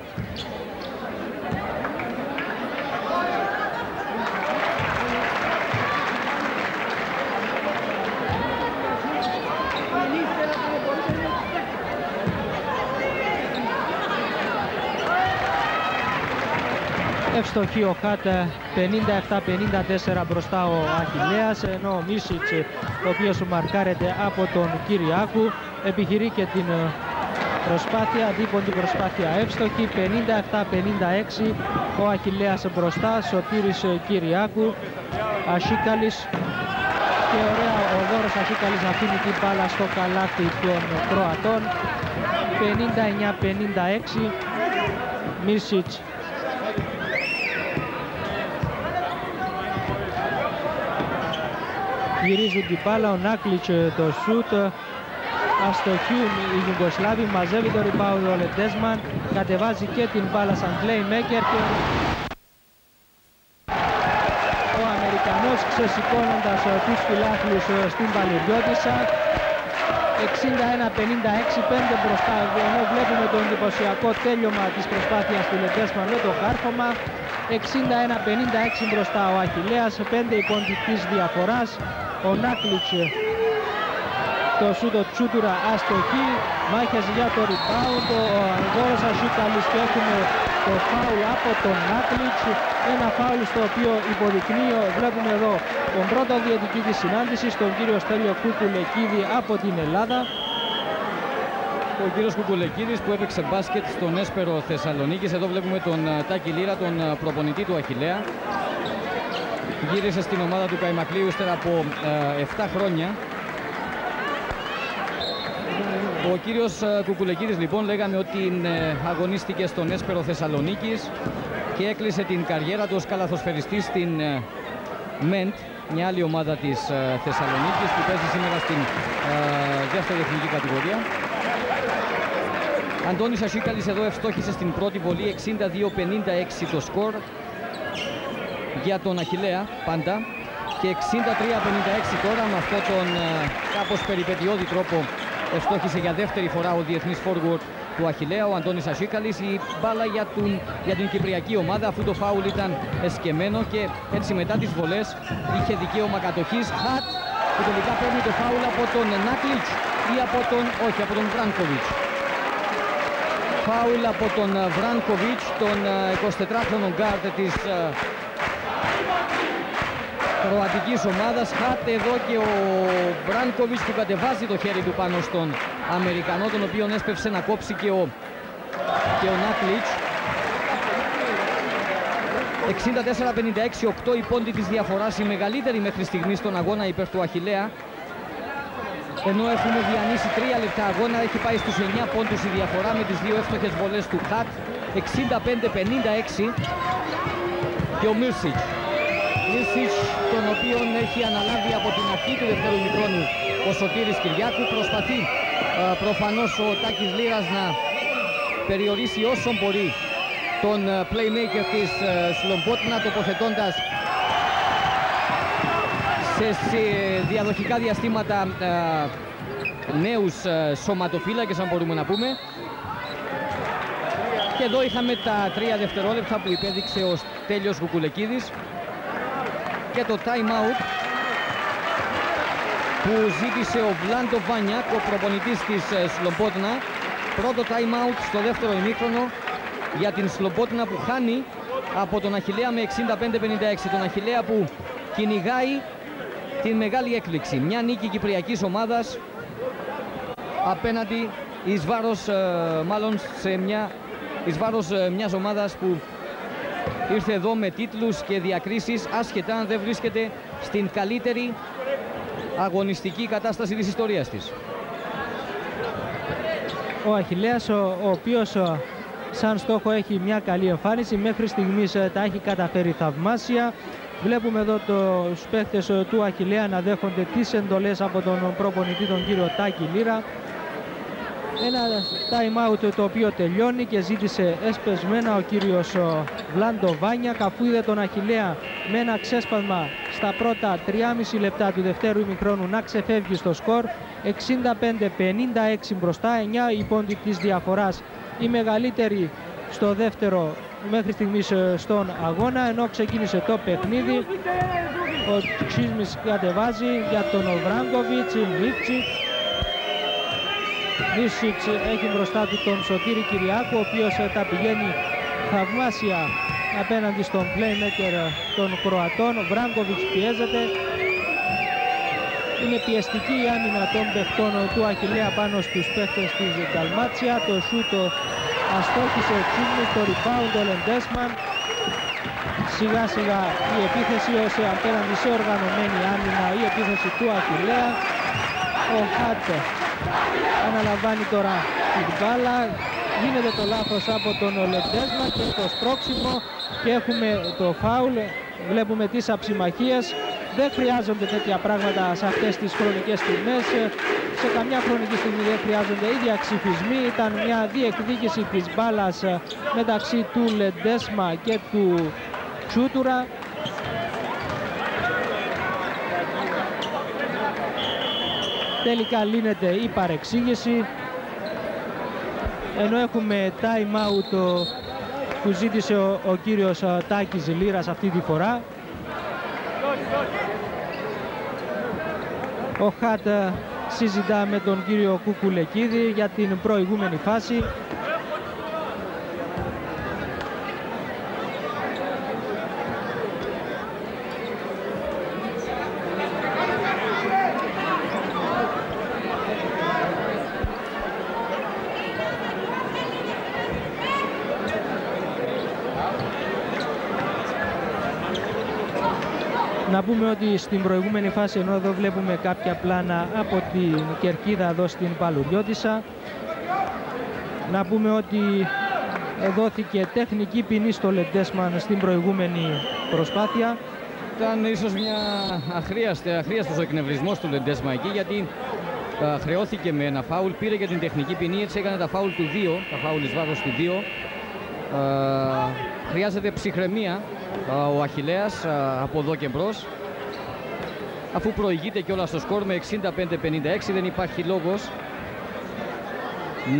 ευστοχή ο Χατ, πενήντα επτά πενήντα τέσσερα μπροστά ο Αχιλέας, ενώ ο Μίσιτς, ο οποίος μαρκάρεται από τον Κυριάκου, επιχειρεί και την προσπάθεια, δίποντη προσπάθεια εύστοχη, πενήντα επτά πενήντα έξι, ο Αχιλέας μπροστά, Σωτήρης Κυριάκου, Ασίκαλης και ωραία ο Δώρος Ασίκαλης αφήνει την μπάλα στο καλάθι των Κροατών, πενήντα εννέα πενήντα έξι, Μίσιτς. Γυρίζουν την μπάλα, ο Νάκλιτς το σούτ, αστοχούν οι Γιουγκοσλάβοι, μαζεύει το rebound ο Λεντέσμαν, κατεβάζει και την μπάλα σαν playmaker και ο Αμερικανός, ξεσηκώνοντας τους φιλάθλους στην Παλουριώτισσα, εξήντα ένα πενήντα έξι πέντε μπροστά, ενώ βλέπουμε το εντυπωσιακό τέλειωμα της προσπάθειας του Λεντέσμα με το χάρφωμα. εξήντα ένα πενήντα έξι μπροστά ο Αχιλλέας, πέντε υποντικής διαφοράς. Ο Νάκλιτς το σούτο Τσούτουρα αστοχή, μάχες για το rebound, ο Αγόρος Ασούκαλης και έχουμε το φάουλ από τον Νάκλιτς, ένα φάουλ στο οποίο υποδεικνύει, βλέπουμε εδώ τον πρώτο διαιτητή της συνάντησης, τον κύριο Στέλιο Κουκουλεκίδη από την Ελλάδα. Ο κύριος Κουκουλεκίδης που έπαιξε μπάσκετ στον Έσπερο Θεσσαλονίκης, εδώ βλέπουμε τον Τάκη Λύρα, τον προπονητή του Αχιλλέα. Γύρισε στην ομάδα του Καϊμακλείου ύστερα από ε, εφτά χρόνια. Ο κύριος Κουκουλεκίδης λοιπόν, λέγαμε ότι αγωνίστηκε στον Έσπερο Θεσσαλονίκης και έκλεισε την καριέρα του ως καλαθοσφαιριστής στην Μεντ, μια άλλη ομάδα της Θεσσαλονίκης που παίζει σήμερα στην ε, δεύτερη εθνική κατηγορία. Αντώνης Ασούκαλης εδώ ευστόχησε στην πρώτη βολή, εξήντα δύο πενήντα έξι το σκορ για τον Αχιλλέα πάντα, και εξήντα τρία πενήντα έξι τώρα με αυτόν τον κάπως περιπετειώδη τρόπο ευστόχησε για δεύτερη φορά ο διεθνής forward του Αχιλλέα, ο Αντώνης Ασούκαλης. Η μπάλα για, του, για την κυπριακή ομάδα, αφού το φάουλ ήταν εσκεμμένο, και έτσι μετά τις βολές είχε δικαίωμα κατοχής. Χατ που τελικά παίρνει το φάουλ από τον Νάκλιτς ή από τον, όχι, από τον Βράνκοβιτς. Φάουλ από τον Βράνκοβιτς, τον εικοσιτετράχρονο γκάρτ της κροατικής ομάδας. Χάτε εδώ και ο Βράνκοβιτς που κατεβάζει το χέρι του πάνω στον Αμερικανό, τον οποίον έσπευσε να κόψει και ο, και ο Νάκλιτς. εξήντα τέσσερα πενήντα έξι, οκτώ η πόντη της διαφοράς, η μεγαλύτερη μέχρι στιγμή στον αγώνα υπέρ του Αχιλλέα. Ενώ έχουμε διανύσει τρία λεπτά αγώνα, έχει πάει στους εννιά πόντους η διαφορά με τις δύο εύστοχες βολές του Χατ. εξήντα πέντε πενήντα έξι και ο Μίρσιτς. Μίρσιτς, τον οποίον έχει αναλάβει από την αρχή του δεύτερου μικρόνου ο Σωτήρης Κυριάκου. Προσπαθεί προφανώς ο Τάκης Λύρας να περιορίσει όσο μπορεί τον playmaker της Σλομπότνα, τοποθετώντας σε διαδοχικά διαστήματα α, νέους α, σωματοφύλακες, αν μπορούμε να πούμε. Και εδώ είχαμε τα τρία δευτερόλεπτα που υπέδειξε ο Στέλιος Κουκουλεκίδης και το time out που ζήτησε ο Βλάντο Βάνιακ, ο προπονητής της Σλομπότνα. Πρώτο time out στο δεύτερο ημίχρονο για την Σλομπότνα που χάνει από τον Αχιλλέα με εξήντα πέντε πενήντα έξι, τον Αχιλλέα που κυνηγάει την μεγάλη έκπληξη, μια νίκη κυπριακής ομάδας απέναντι εις βάρος, ε, μάλλον σε μια, εις βάρος ε, μιας ομάδας που ήρθε εδώ με τίτλους και διακρίσεις, άσχετα αν δεν βρίσκεται στην καλύτερη αγωνιστική κατάσταση της ιστορίας της. Ο Αχιλλέας, ο, ο οποίος ο, σαν στόχο έχει μια καλή εμφάνιση, μέχρι στιγμής τα έχει καταφέρει θαυμάσια. Βλέπουμε εδώ τους παίχτες του Αχιλλέα να δέχονται τις εντολές από τον προπονητή, τον κύριο Τάκη Λύρα. Ένα time out το οποίο τελειώνει και ζήτησε εσπεσμένα ο κύριος Βλάντο Βάνιακ, αφού είδε τον Αχιλλέα με ένα ξέσπασμα στα πρώτα τρία και μισό λεπτά του δευτέρου ημικρόνου να ξεφεύγει στο σκορ. εξήντα πέντε πενήντα έξι μπροστά, εννιά η πόντη της διαφοράς, η μεγαλύτερη στο δεύτερο μέχρι στιγμής στον αγώνα. Ενώ ξεκίνησε το παιχνίδι, ο Τσίσμις κατεβάζει για τον Βράνκοβιτς, Μίτσιτς. Μίτσιτς έχει μπροστά του τον Σωτήρη Κυριάκου, ο οποίος τα πηγαίνει θαυμάσια απέναντι στον playmaker των Κροατών. Βράνκοβιτς πιέζεται, είναι πιεστική η άμυνα των παιχτών του Αχιλλέα πάνω στους παίχτες της Νταλμάτσια. Το σούτο αστόχησε ο Τσίμνης, το rebound ο Λεντέσμαν. Σιγά σιγά η επίθεση, ώστε απέναντι σε οργανωμένη άμυνα η επίθεση του Αχιλλέα. Ο Χάτσε αναλαμβάνει τώρα την μπάλα, γίνεται το λάθος από τον Λεντέσμαν και το σπρώξιμο, και έχουμε το φάουλ. Βλέπουμε τις αψημαχίες, δεν χρειάζονται τέτοια πράγματα σε αυτές τις χρονικές στιγμές. Σε καμιά χρονική στιγμή δεν χρειάζονται οι διαξυφισμοί. Ήταν μια διεκδίκηση της μπάλας μεταξύ του Λεντέσμα και του Τσούτουρα. Τελικά λύνεται η παρεξήγηση, ενώ έχουμε time out που ζήτησε ο, ο κύριος Τάκης Λύρας αυτή τη φορά. Ο Χατ συζητά με τον κύριο Κουκουλεκίδη για την προηγούμενη φάση. Να πούμε ότι στην προηγούμενη φάση, ενώ εδώ βλέπουμε κάποια πλάνα από την Κερκίδα εδώ στην Παλουριώτισσα, να πούμε ότι δόθηκε τεχνική ποινή στο Λεντέσμαν στην προηγούμενη προσπάθεια. Ήταν ίσως μια αχρίαστη, αχρίαστος ο εκνευρισμός του Λεντέσμα εκεί, γιατί α, χρεώθηκε με ένα φάουλ, πήρε για την τεχνική ποινή, έτσι έκανε τα φάουλ του δύο, τα φάουλ εις βάρος του δύο. Α, χρειάζεται ψυχραιμία ο Αχιλλέας από εδώ και μπρος, αφού προηγείται κιόλας στο σκορ με εξήντα πέντε πενήντα έξι, δεν υπάρχει λόγος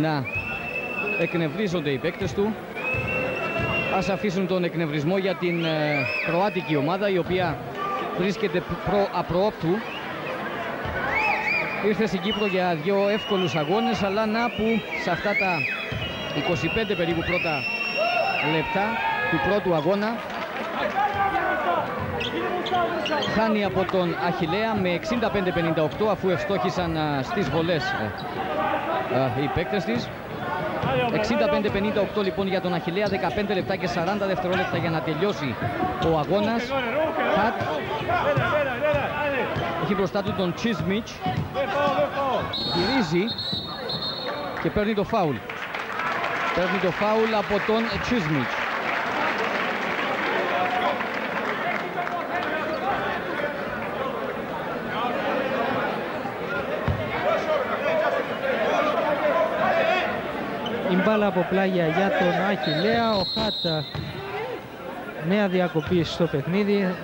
να εκνευρίζονται οι παίκτες του. Ας αφήσουν τον εκνευρισμό για την κροάτικη ομάδα, η οποία βρίσκεται προ-απροόπτου. Ήρθε στην Κύπρο για δύο εύκολους αγώνες, αλλά να που σε αυτά τα είκοσι πέντε περίπου πρώτα λεπτά του πρώτου αγώνα χάνει από τον Αχιλλέα με εξήντα πέντε πενήντα οκτώ, αφού ευστόχησαν στις βολές ε, ε, οι παίκτες της. εξήντα πέντε πενήντα οκτώ λοιπόν για τον Αχιλλέα, δεκαπέντε λεπτά και σαράντα δευτερόλεπτα για να τελειώσει ο αγώνας. Χατ έχει μπροστά του τον Τσίσμιτς, γυρίζει και παίρνει το φάουλ. Παίρνει το φάουλ από τον Τσίσμιτς. Μπάλα από πλάγια για τον Αχιλλέα. Ο Χάτα, νέα διακοπή στο παιχνίδι.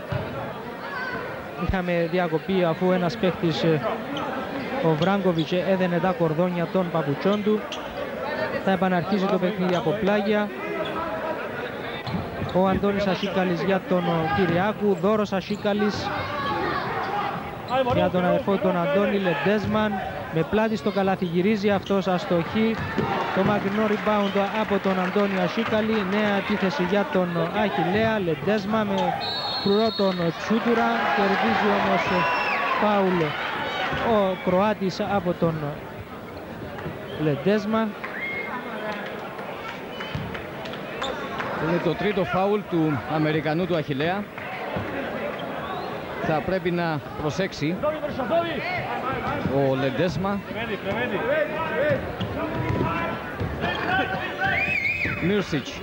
Είχαμε διακοπή αφού ένας παίχτης, ο Βράγκοβιτς, έδαινε τα κορδόνια των παπουτσών του. Θα επαναρχίσει το παιχνίδι από πλάγια. Ο Αντώνης Ασίκαλης για τον Κυριάκου. Δώρος Ασίκαλης για τον αδερφό τον Αντώνη Λεντέσμαν. Με πλάτη στο καλάθι γυρίζει αυτός, αστοχή. Το μακρινό rebound από τον Αντώνη Ασίκαλη. Νέα επίθεση για τον Αχιλλέα. Λεντέσμα με φρουρό τον Τσούτουρα. Κερδίζει όμως φάουλ ο Κροάτης από τον Λεντέσμα. Είναι το τρίτο φάουλ του Αμερικανού του Αχιλλέα. Θα πρέπει να προσέξει ο Λεντέσμα. Μύρσιτς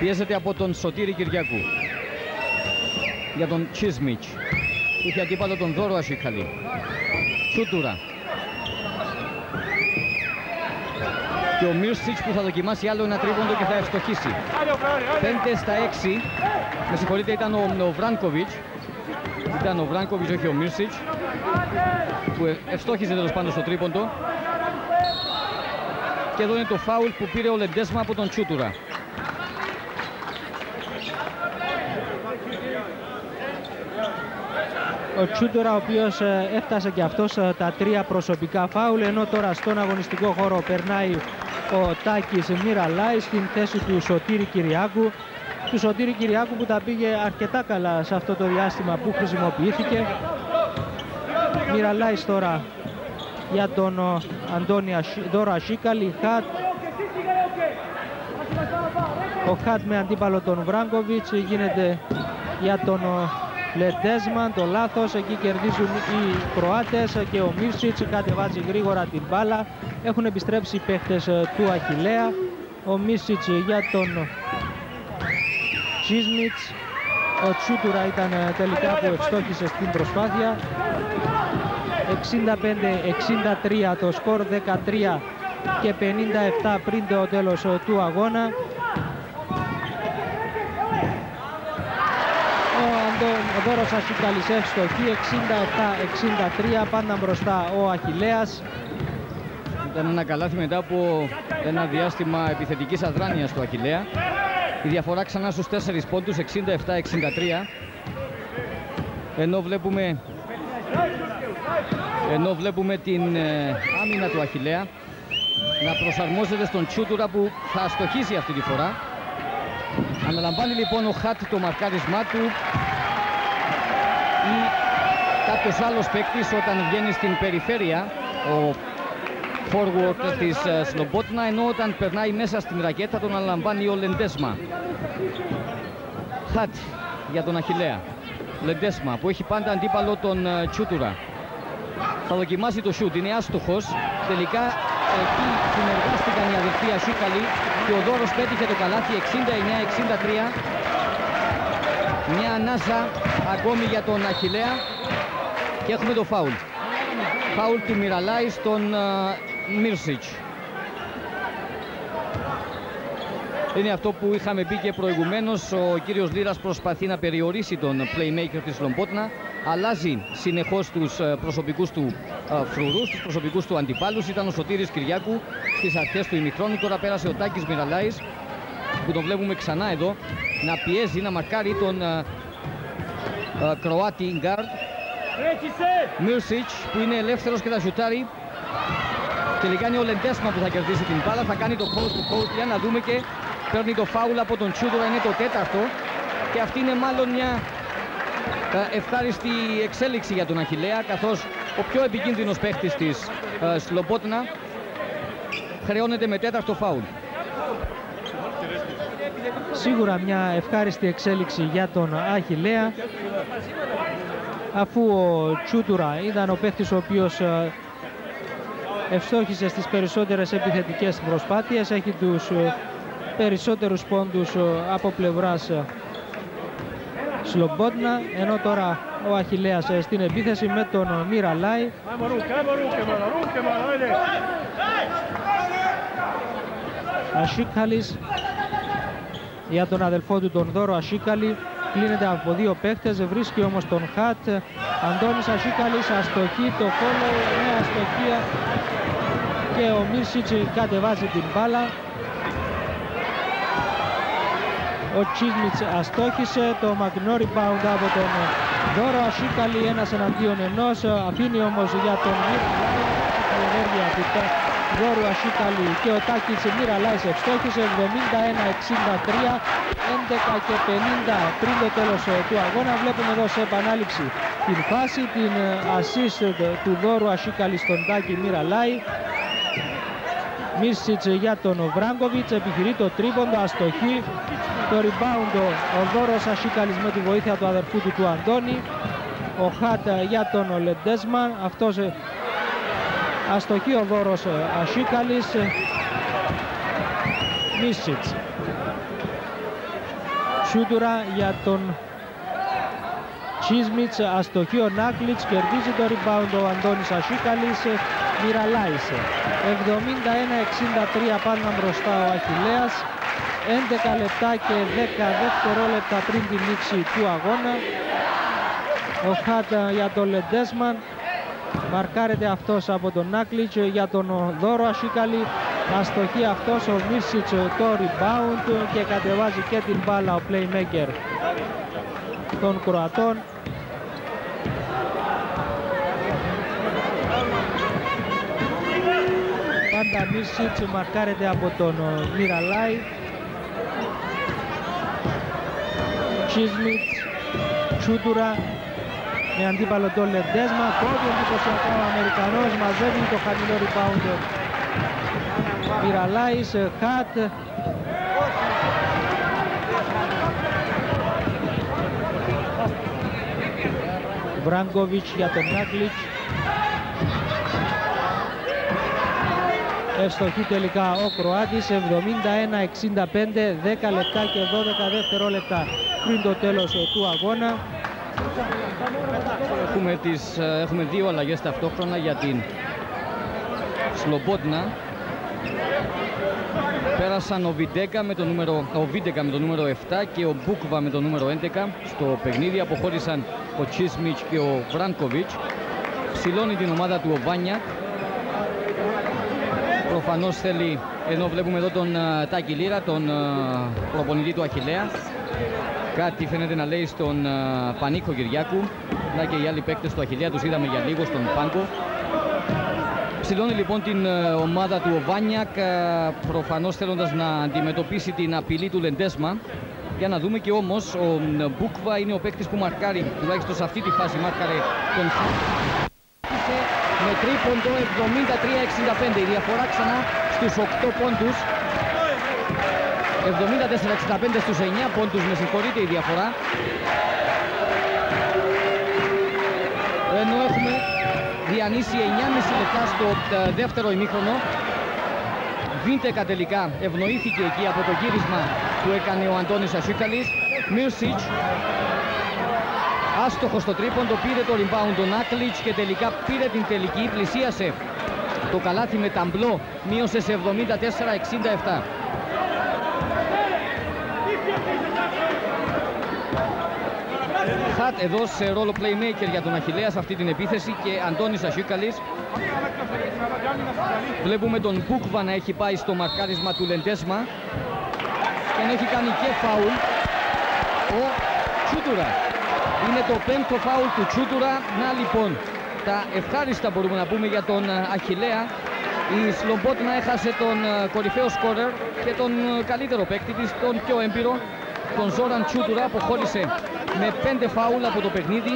πιέζεται από τον Σωτήρη Κυριακού για τον Τσίσμιτς, που είχε αντίπαλο τον Δώρο Ασίκαλη. Τσούτουρα και ο Μύρσιτς που θα δοκιμάσει άλλο ένα τρίποντο και θα ευστοχίσει. πέντε στα έξι, με συγχωρείτε, ήταν ο Βράνκοβιτς, ήταν ο Βράνκοβιτς όχι ο Μύρσιτς, που ευστόχιζε τέλος πάντων στο τρίποντο. Και εδώ είναι το φάουλ που πήρε ο Λεντέσμα από τον Τσούτουρα. Ο Τσούτουρα, ο οποίος έφτασε και αυτός τα τρία προσωπικά φάουλ, ενώ τώρα στον αγωνιστικό χώρο περνάει ο Τάκης Μυραλάης στην θέση του Σωτήρη Κυριάκου. Του Σωτήρη Κυριάκου που τα πήγε αρκετά καλά σε αυτό το διάστημα που χρησιμοποιήθηκε. Μυραλάης τώρα για τον Αντώνη Δώρο Ασίκαλη. Χατ, ο Χατ με αντίπαλο τον Βράγκοβιτς, γίνεται για τον Λεντέσμαν το λάθος, εκεί κερδίζουν οι Κροάτες και ο Μίρσιτς κατεβάζει γρήγορα την μπάλα. Έχουν επιστρέψει οι παίχτες του Αχιλλέα. Ο Μίρσιτς για τον Τσίσμιτς. Ο Τσούτουρα ήταν τελικά που ευστόχησε στην προσπάθεια. εξήντα πέντε εξήντα τρία το σκορ, δεκατρία και πενήντα επτά πριν το τέλος του αγώνα. Ο Πόρος Ασικαλισεύστοχη εξήντα επτά εξήντα τρία, πάντα μπροστά ο Αχιλλέας. Ήταν ένα καλάθι μετά από ένα διάστημα επιθετικής αδράνειας του Αχιλλέα. Η διαφορά ξανά στους τέσσερις πόντους, εξήντα επτά εξήντα τρία. Ενώ βλέπουμε, ενώ βλέπουμε την ε, άμυνα του Αχιλλέα να προσαρμόζεται στον Τσούτουρα που θα αστοχίσει αυτή τη φορά. Αναλαμβάνει λοιπόν ο Χατ το μαρκάρισμά του ή κάποιος άλλος παίκτης όταν βγαίνει στην περιφέρεια ο forward της Σλομπότνα, ενώ όταν περνάει μέσα στην ρακέτα τον αναλαμβάνει ο Λεντέσμα. Χατ για τον Αχιλλέα. Λεντέσμα που έχει πάντα αντίπαλο τον Τσούτουρα. Θα δοκιμάσει το σούτ, είναι άστοχος. Τελικά εκεί συνεργάστηκαν οι αδερφοί Ασούκαλοι και ο Δώρος πέτυχε το καλάθι εξήντα εννέα εξήντα τρία. Μια ανάσα ακόμη για τον Αχιλλέα και έχουμε το φάουλ. Φάουλ του Μιραλάη στον uh, Μίρσιτς. Είναι αυτό που είχαμε πει και προηγουμένως, ο κύριος Λίρας προσπαθεί να περιορίσει τον playmaker της Λομπότνα. Αλλάζει συνεχώς τους προσωπικούς του uh, φρουρούς, τους προσωπικούς του αντιπάλους. Ήταν ο Σωτήρης Κυριάκου στις αρχές του ημιχρόνου, τώρα πέρασε ο Τάκης Μιραλάης που τον βλέπουμε ξανά εδώ να πιέζει, να μαρκάρει τον uh, uh, Κροάτι γκάρντ. Μιρσιτς που είναι ελεύθερος και θα σουτάρει. Τελικά είναι ο Λεντέσμα που θα κερδίσει την μπάλα, θα κάνει το post to post για να δούμε, και παίρνει το φάουλ από τον Τσούτουρα, είναι το τέταρτο και αυτή είναι μάλλον μια ευχάριστη εξέλιξη για τον Αχιλλέα, καθώς ο πιο επικίνδυνος παίχτης της ε, Σλομπότνα χρεώνεται με τέταρτο φάουλ. Σίγουρα μια ευχάριστη εξέλιξη για τον Αχιλλέα, αφού ο Τσούτουρα ήταν ο παίχτης ο οποίος ευστόχησε στις περισσότερες επιθετικές προσπάθειες, έχει τους περισσότερους πόντους από πλευράς Σλομπότνα, ενώ τώρα ο Αχιλλέας στην επίθεση με τον Μιραλάη. Ασίκαλης για τον αδελφό του τον Δώρο Ασίκαλη, κλείνεται από δύο παίχτες, βρίσκει όμως τον Χατ. Αντώνης Ασίκαλης αστοχή, το follow, νέα αστοχία και ο Μίρσιτς κατεβάζει την μπάλα. Ο Τσίσμιτς αστόχησε, το Μαγνόρι rebound από τον Δώρο Ασίκαλη, ένας εναντίον ενός, αφήνει όμως για τον Μίρσιτς του Δώρου Ασίκαλη και ο Τάκης Μιραλάης ευστόχησε, εβδομήντα ένα εξήντα τρία, έντεκα και πενήντα πριν το τέλος του αγώνα. Βλέπουμε εδώ σε επανάληψη την φάση, την assist του Δώρου Ασίκαλη στον Τάκη Μιραλάη. Μίρσιτς για τον Βράγκοβιτς, επιχειρεί το τρίποντο, αστοχή. Το rebound ο Δώρος Ασίκαλης με τη βοήθεια του αδερφού του του Αντώνη. Ο Χάτα για τον Λεντέσμα, αυτός αστοχή ο Δώρος Ασίκαλης. Μίρσιτς. Τσούτουρα για τον Τσίσμιτς, αστοχή ο Νάκλιτς, κερδίζει το rebound ο Αντώνης Ασίκαλης. Μιραλάης εβδομήντα ένα εξήντα τρία, πάντα μπροστά ο Αχιλλέας, έντεκα λεπτά και δέκα δευτερόλεπτα πριν τη λήξη του αγώνα. Ο Χάτα για τον Λεντέσμαν, μαρκάρεται αυτός από τον Νάκλιτς. Για τον Δώρο Ασίκαλη αστοχή αυτός, ο Μίρσιτς το rebound και κατεβάζει και την μπάλα ο playmaker των Κροατών. Πάντα Μίρσιτς μαρκάρεται από τον Μιραλάη. Τσίσμιτς, Τσούτουρα με αντίπαλο τον Λεντέσμα, κόβει εντυπωσιακά ο Αμερικανός, μαζεύει το χαμηλό rebound Μιραλάης. Χατ Βράγκοβιτς για τον Νάκλιτς, ευστοχή τελικά ο Κροάτης. Εβδομήντα ένα εξήντα πέντε, δέκα λεπτά και δώδεκα δευτερόλεπτα πριν το τέλος του αγώνα. Έχουμε, τις, έχουμε δύο αλλαγές ταυτόχρονα για την Σλομπότνα. Πέρασαν ο Βίντεκα με το νούμερο, ο Βίντεκα με το νούμερο επτά και ο Μπούκβα με το νούμερο έντεκα στο παιχνίδι. Αποχώρησαν ο Τσίσμιτς και ο Βρανκοβιτς. Ψηλώνει την ομάδα του ο Βάνιακ. Προφανώς θέλει, ενώ βλέπουμε εδώ τον uh, Τάκη Λίρα, τον uh, προπονητή του Αχιλλέα. Κάτι φαίνεται να λέει στον uh, Πανίκο Κυριάκου. Να και οι άλλοι παίκτες του Αχιλλέα, τους είδαμε για λίγο στον Πάνκο. Ψηλώνει λοιπόν την uh, ομάδα του ο Βάνιακ, uh, προφανώς θέλοντας να αντιμετωπίσει την απειλή του Λεντέσμα. Για να δούμε και όμως, ο uh, Μπούκβα είναι ο παίκτης που μαρκάρει, τουλάχιστον σε αυτή τη φάση μάρκαρε τον με τρίποντο εβδομήντα τρία εξήντα πέντε. Η διαφορά ξανά στους οκτώ πόντους. εβδομήντα τέσσερα εξήντα πέντε στους εννιά πόντους, με συγχωρείτε, η διαφορά. Ενώ έχουμε διανύσει εννιά και μισό λεπτά στο δεύτερο ημίχρονο. Βίντεκα τελικά ευνοήθηκε εκεί από το γύρισμα που έκανε ο Αντώνης Ασίκαλης. Μιουσίτς άστοχο στο τρίποντο, πήρε το rebound τον Άκλιτς και τελικά πήρε την τελική, πλησίασε το καλάθι με ταμπλό, μείωσε σε εβδομήντα τέσσερα εξήντα επτά. Χατ εδώ σε ρόλο playmaker για τον Αχιλλέα σε αυτή την επίθεση και Αντώνης Ασίκαλης. Βλέπουμε τον Μπούκβα να έχει πάει στο μαρκάρισμα του Λεντέσμα και να έχει κάνει και φάουλ ο Τσούτουρα. Είναι το πέμπτο φάουλ του Τσούτουρα. Να λοιπόν, τα ευχάριστα μπορούμε να πούμε για τον Αχιλλέα. Η Σλομπότνα έχασε τον κορυφαίο σκόρερ και τον καλύτερο παίκτη της, τον πιο έμπειρο, τον Ζόραν Τσούτουρα, που αποχώρησε με πέντε φάουλ από το παιχνίδι.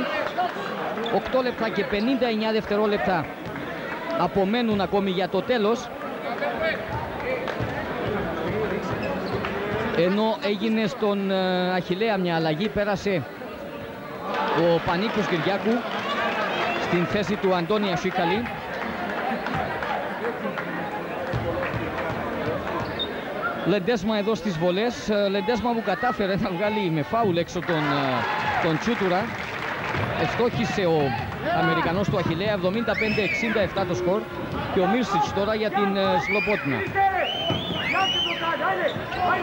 οκτώ λεπτά και πενήντα εννιά δευτερόλεπτα απομένουν ακόμη για το τέλος. Ενώ έγινε στον Αχιλλέα μια αλλαγή, πέρασε ο Πανίκος Κυριάκου στην θέση του Αντώνη Ασίκαλη. Λεντέσμα εδώ στις βολές. Λεντέσμα που κατάφερε να βγάλει με φάουλ έξω τον, τον Τσούτουρα. Ευστόχησε ο Αμερικανός του Αχιλλέα, εβδομήντα πέντε εξήντα επτά το σκορ. Και ο Μίρσιτς τώρα για την Σλοπότνα.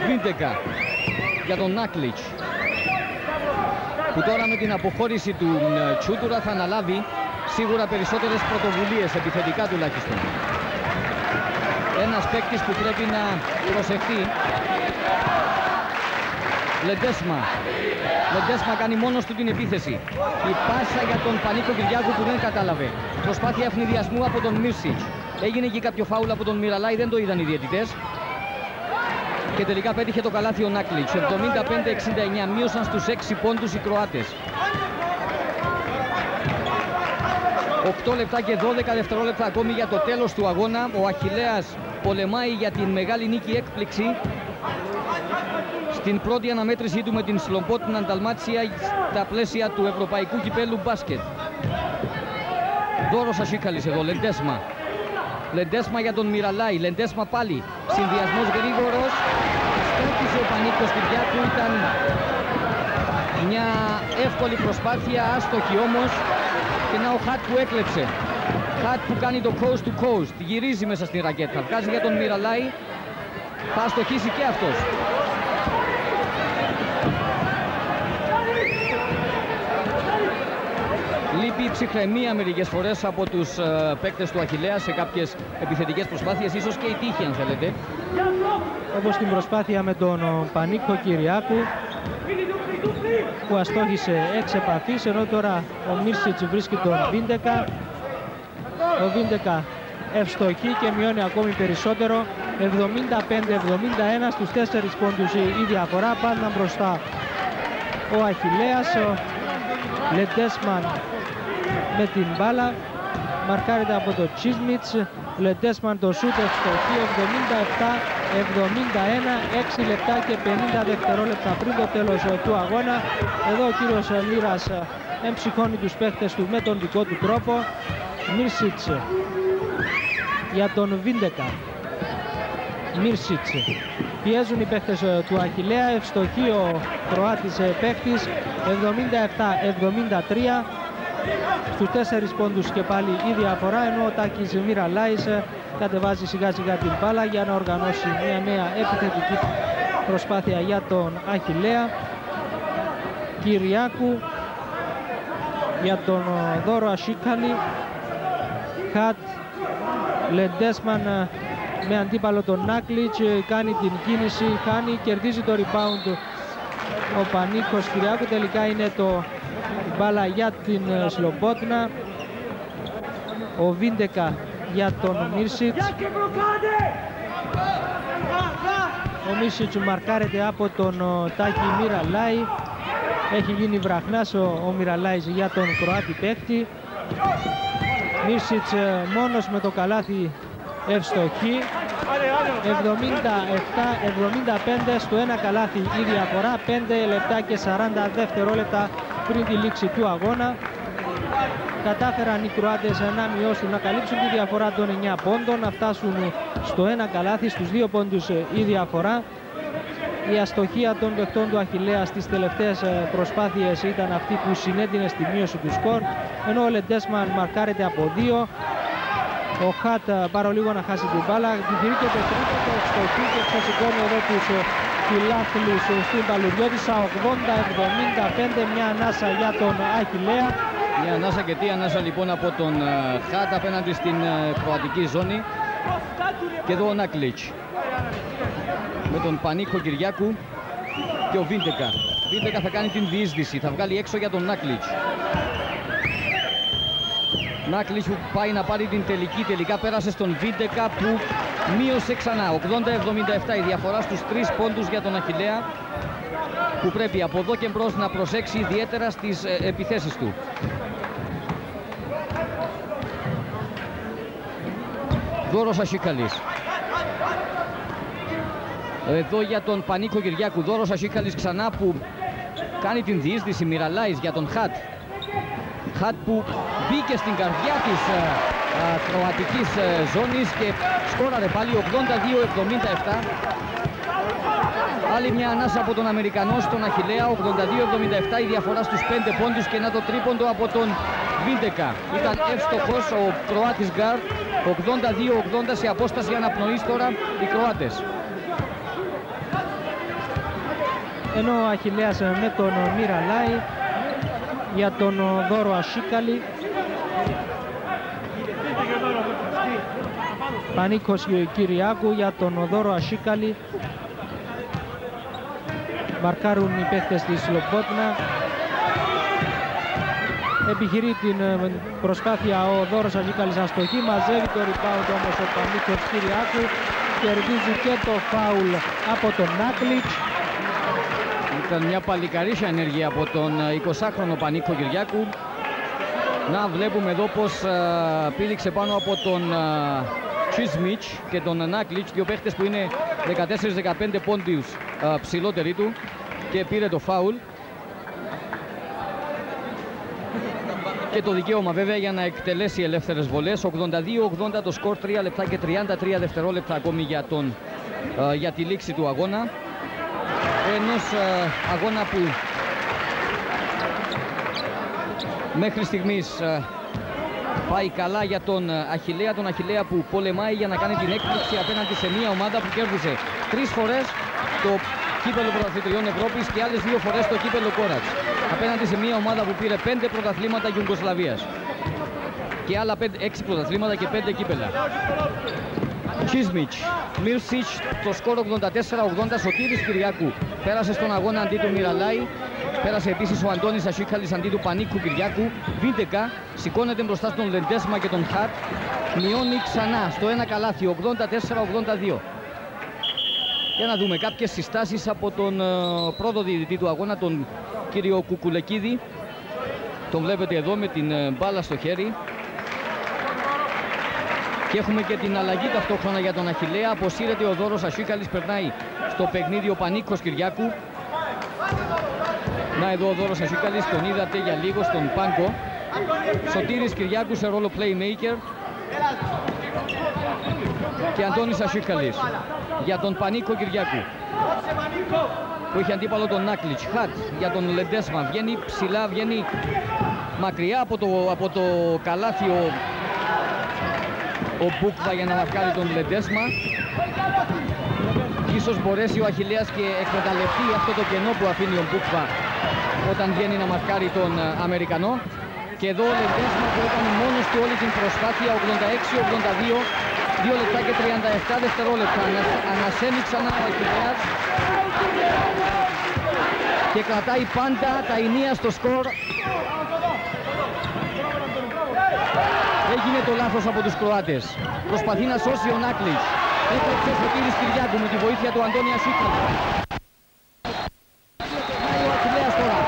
Βίντεκα για τον Άκλιτς, που τώρα με την αποχώρηση του Τσούτουρα θα αναλάβει σίγουρα περισσότερες πρωτοβουλίες, επιθετικά τουλάχιστον. Ένας παίκτης που πρέπει να προσεχθεί. Λεντέσμα. Λεντέσμα κάνει μόνος του την επίθεση. Η πάσα για τον Πανίκο Κυριάκου που δεν κατάλαβε. Προσπάθεια ευνηδιασμού από τον Μίρσιτς. Έγινε και κάποιο φάουλ από τον Μιραλάη, δεν το είδαν οι διαιτητές. Και τελικά πέτυχε το καλάθι ο Νάκλιτς. εβδομήντα πέντε εξήντα εννιά, μείωσαν στους έξι πόντους οι Κροάτες. οκτώ λεπτά και δώδεκα δευτερόλεπτα ακόμη για το τέλος του αγώνα. Ο Αχιλλέας πολεμάει για την μεγάλη νίκη έκπληξη στην πρώτη αναμέτρησή του με την Σλομπότνα Νταλμάτσια στα πλαίσια του Ευρωπαϊκού Κυπέλου Μπάσκετ. Δώρος Ασίκαλης εδώ, Λεντέσμα. Λεντέσμα για τον Μιραλάη, Λεντέσμα πάλι. Συνδυασμός γρήγορος. Στέκησε ο Πανίκος Κυριάκου, ήταν μια εύκολη προσπάθεια, άστοχη όμως. Και να ο Χατ που έκλεψε. Χατ που κάνει το coast to coast, γυρίζει μέσα στην ρακέτα. Βγάζει για τον Μιραλάη, θα αστοχίσει και αυτός. Λείπει η ψυχραιμία μερικές φορές από τους uh, παίκτες του Αχιλλέα σε κάποιες επιθετικές προσπάθειες, ίσως και η τύχη αν θέλετε. Όπως την προσπάθεια με τον ο, Πανίκο Κυριάκου που αστόχησε έξι επαφής, ενώ τώρα ο Μίρσιτς βρίσκει τον Βίντεκα. Ο Βίντεκα ευστοχή και μειώνει ακόμη περισσότερο. εβδομήντα πέντε εβδομήντα ένα στους τέσσερις πόντους η διαφορά, πάντα μπροστά ο Αχιλλέας. Ο Λεντέσμαν με την μπάλα, μαρκάρεται από το Τσίσμιτς. Λεντέσμαν το σούτ ευστοχή, εβδομήντα επτά εβδομήντα ένα, έξι λεπτά και πενήντα δευτερόλεπτα πριν το τέλος του αγώνα. Εδώ ο κύριος Λίρας εμψυχώνει τους παίχτες του με τον δικό του τρόπο. Μίρσιτς για τον Βίντεκα. Μίρσιτς. Πιέζουν οι παίχτες του Αχιλλέα, ευστοχή ο Κροάτης παίχτης, εβδομήντα επτά εβδομήντα τρία. στους τέσσερις πόντους και πάλι η διαφορά, ενώ ο Τάκης Μυραλάης κατεβάζει σιγά σιγά την μπάλα για να οργανώσει μια νέα επιθετική προσπάθεια για τον Αχιλλέα Κυριάκου, για τον Δώρο Ασίκαλη, Χατ, Λεντέσμαν με αντίπαλο τον Νάκλιτς, κάνει την κίνηση, χάνει, κερδίζει το rebound ο Πανίκος Κυριάκου, τελικά είναι το μπάλα για την Σλομπότνα, ο Βίντεκα για τον Μίρσιτς, ο Μίρσιτς μαρκάρεται από τον Τάκη Μυραλάη, έχει γίνει βραχνάς ο, ο Μυραλάης για τον Κροάτη παίκτη. Μίρσιτς μόνος με το καλάθι ευστοχή, εβδομήντα επτά εβδομήντα πέντε, στο ένα καλάθι η διαφορά, πέντε λεπτά και σαράντα δευτερόλεπτα πριν τη λήξη του αγώνα. Κατάφεραν οι Κροάτες να μειώσουν, να καλύψουν τη διαφορά των εννέα πόντων, να φτάσουν στο ένα καλάθι, στους δύο πόντους η διαφορά. Η αστοχία των παιχτών του Αχιλλέα στις τελευταίες προσπάθειες ήταν αυτή που συνέντεινε στη μείωση του σκορ, ενώ ο Λεντέσμαν μαρκάρεται από δύο. Ο Χατ παρολίγο να χάσει την μπάλα, διχειρείται το τρίτο, το εξτοχή και ξεσηκώνει εδώ τους φιλάθλους στην Παλουριώτισσα, ογδόντα εβδομήντα πέντε, μια ανάσα για τον Αχιλλέα. Μια ανάσα, και τι ανάσα λοιπόν από τον Χατ απέναντι στην κροατική ζώνη. Και εδώ ο Νάκλιτς με τον Πανίκο Κυριάκου και ο Βίντεκα. Βίντεκα θα κάνει την διείσδυση, θα βγάλει έξω για τον Νάκλιτς. Νάκλιτς που πάει να πάρει την τελική, τελικά πέρασε στον Βίντεκα που μείωσε ξανά. ογδόντα εβδομήντα επτά η διαφορά, στους τρεις πόντους για τον Αχιλλέα, που πρέπει από εδώ και μπρος να προσέξει ιδιαίτερα στις επιθέσεις του. Δώρος Ασίκαλης. Εδώ για τον Πανίκο Κυριάκου, Δώρος Ασίκαλης ξανά που κάνει την διείσδυση, Μυραλάης για τον Χατ. Χατ που μπήκε στην καρδιά της α, α, κροατικής α, ζώνης και σκόραρε πάλι, ογδόντα δύο εβδομήντα επτά. Άλλη μια ανάσα από τον Αμερικανό στον Αχιλλέα, ογδόντα δύο εβδομήντα επτά η διαφορά στους πέντε πόντους, και να το τρίποντο από τον Βίντεκα. Ήταν εύστοχος ο Κροάτης γκαρντ, ογδόντα δύο ογδόντα σε απόσταση αναπνοής τώρα οι Κροάτες. Ενώ ο Αχιλλέας με τον Μυραλάη, για τον Δώρο Ασίκαλη, Πανίκος Κυριάκου για τον Δώρο Ασίκαλη, μαρκάρουν οι παίκτες της Σλομπότνα, επιχειρεί την προσπάθεια ο Δώρος Ασίκαλης, αστοχή, μαζεύει το rebound όμως ο Πανίκος Κυριάκου, κερδίζει και το φάουλ από τον Νάκλιτς. Ήταν μια παλικαρίσια ενέργεια από τον εικοσάχρονο Πανίκο Κυριάκου. Να βλέπουμε εδώ πως α, πήδηξε πάνω από τον α, Τσίσμιτς και τον Νάκλιτς, δύο παίχτες που είναι δεκατέσσερα δεκαπέντε πόντιους α, ψηλότεροι του, και πήρε το φάουλ και το δικαίωμα βέβαια για να εκτελέσει ελεύθερες βολές. Ογδόντα δύο ογδόντα το σκορ, τρία λεπτά και τριάντα τρία δευτερόλεπτα ακόμη για, τον, α, για τη λήξη του αγώνα, ενός αγώνα που μέχρι στιγμής πάει καλά για τον Αχιλλέα, τον Αχιλλέα που πολεμάει για να κάνει την έκπληξη απέναντι σε μια ομάδα που κέρδισε τρεις φορές το κύπελλο πρωταθλητριών Ευρώπης και άλλες δύο φορές το κύπελλο Κόρατς, απέναντι σε μια ομάδα που πήρε πέντε πρωταθλήματα Γιουγκοσλαβίας και άλλα έξι πρωταθλήματα και πέντε κύπελλα. Τσίσμιτς, Μίρσιτς, το σκορ ογδόντα τέσσερα ογδόντα, Σωτήρης Κυριάκου πέρασε στον αγώνα αντί του Μυραλάη, πέρασε επίσης ο Αντώνης Ασίκαλης αντί του Πανίκου Κυριάκου. Βίντεκα σηκώνεται μπροστά στον Λεντέσμα και τον Χατ, μειώνει ξανά στο ένα καλάθι, ογδόντα τέσσερα ογδόντα δύο. Για να δούμε κάποιες συστάσεις από τον uh, πρώτο διαιτητή του αγώνα, τον κύριο Κουκουλεκίδη. Τον βλέπετε εδώ με την uh, μπάλα στο χέρι. Και έχουμε και την αλλαγή ταυτόχρονα για τον Αχιλλέα. Αποσύρεται ο Δώρος Ασίκαλης, περνάει στο παιχνίδι ο Πανίκος Κυριάκου. Να εδώ ο Δώρος Ασίκαλης, τον είδατε για λίγο στον πάγκο. Σωτήρης Κυριάκου σε ρόλο playmaker και Αντώνης Ασίκαλης για τον Πανίκο Κυριάκου που έχει αντίπαλο τον Νάκλιτς. Χατ για τον Λεντέσμα, βγαίνει ψηλά, βγαίνει μακριά από το, από το καλάθι ο, ο Μπούκβα για να μαρκάρει τον Λεντέσμα. Ίσως μπορέσει ο Αχιλλέας και εκμεταλλευτεί αυτό το κενό που αφήνει ο Μπούκβα όταν βγαίνει να μαρκάρει τον Αμερικανό. Και εδώ ο Λεντέσμα που έκανε μόνος του όλη την προσπάθεια, ογδόντα έξι ογδόντα δύο, δύο λεπτά και τριάντα επτά δευτερόλεπτα. Ανασένει ξανά ο Αχιλλέας και κρατάει πάντα τα ενία στο σκορ. Έγινε το λάθος από τους Κροάτες. Προσπαθεί να σώσει ο Νάκλης. Έφταξε ο κύριος Κυριάκου με τη βοήθεια του Αντώνια Σούταλ. Πάει ο Αχιλλέας τώρα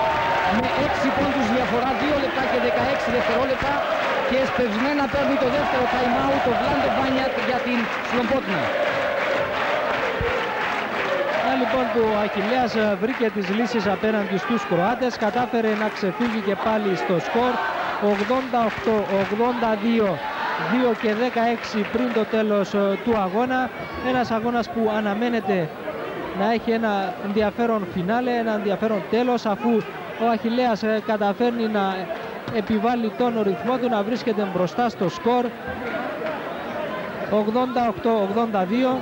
με έξι πόντους διαφορά, δύο λεπτά και δεκαέξι δευτερόλεπτα και εσπευσμένα παίρνει το δεύτερο time out το Βλάντο Βάνιατ για την Σλομπότνα. Λοιπόν, ο Αχιλλέας βρήκε τις λύσεις απέναντι στους Κροάτες, κατάφερε να ξεφύγει και πάλι στο σκορ. Ογδόντα οκτώ ογδόντα δύο, δύο και δεκαέξι πριν το τέλος του αγώνα. Ένας αγώνας που αναμένεται να έχει ένα ενδιαφέρον φινάλε, ένα ενδιαφέρον τέλος, αφού ο Αχιλλέας καταφέρνει να επιβάλλει τον ρυθμό του, να βρίσκεται μπροστά στο σκορ. Ογδόντα οκτώ ογδόντα δύο.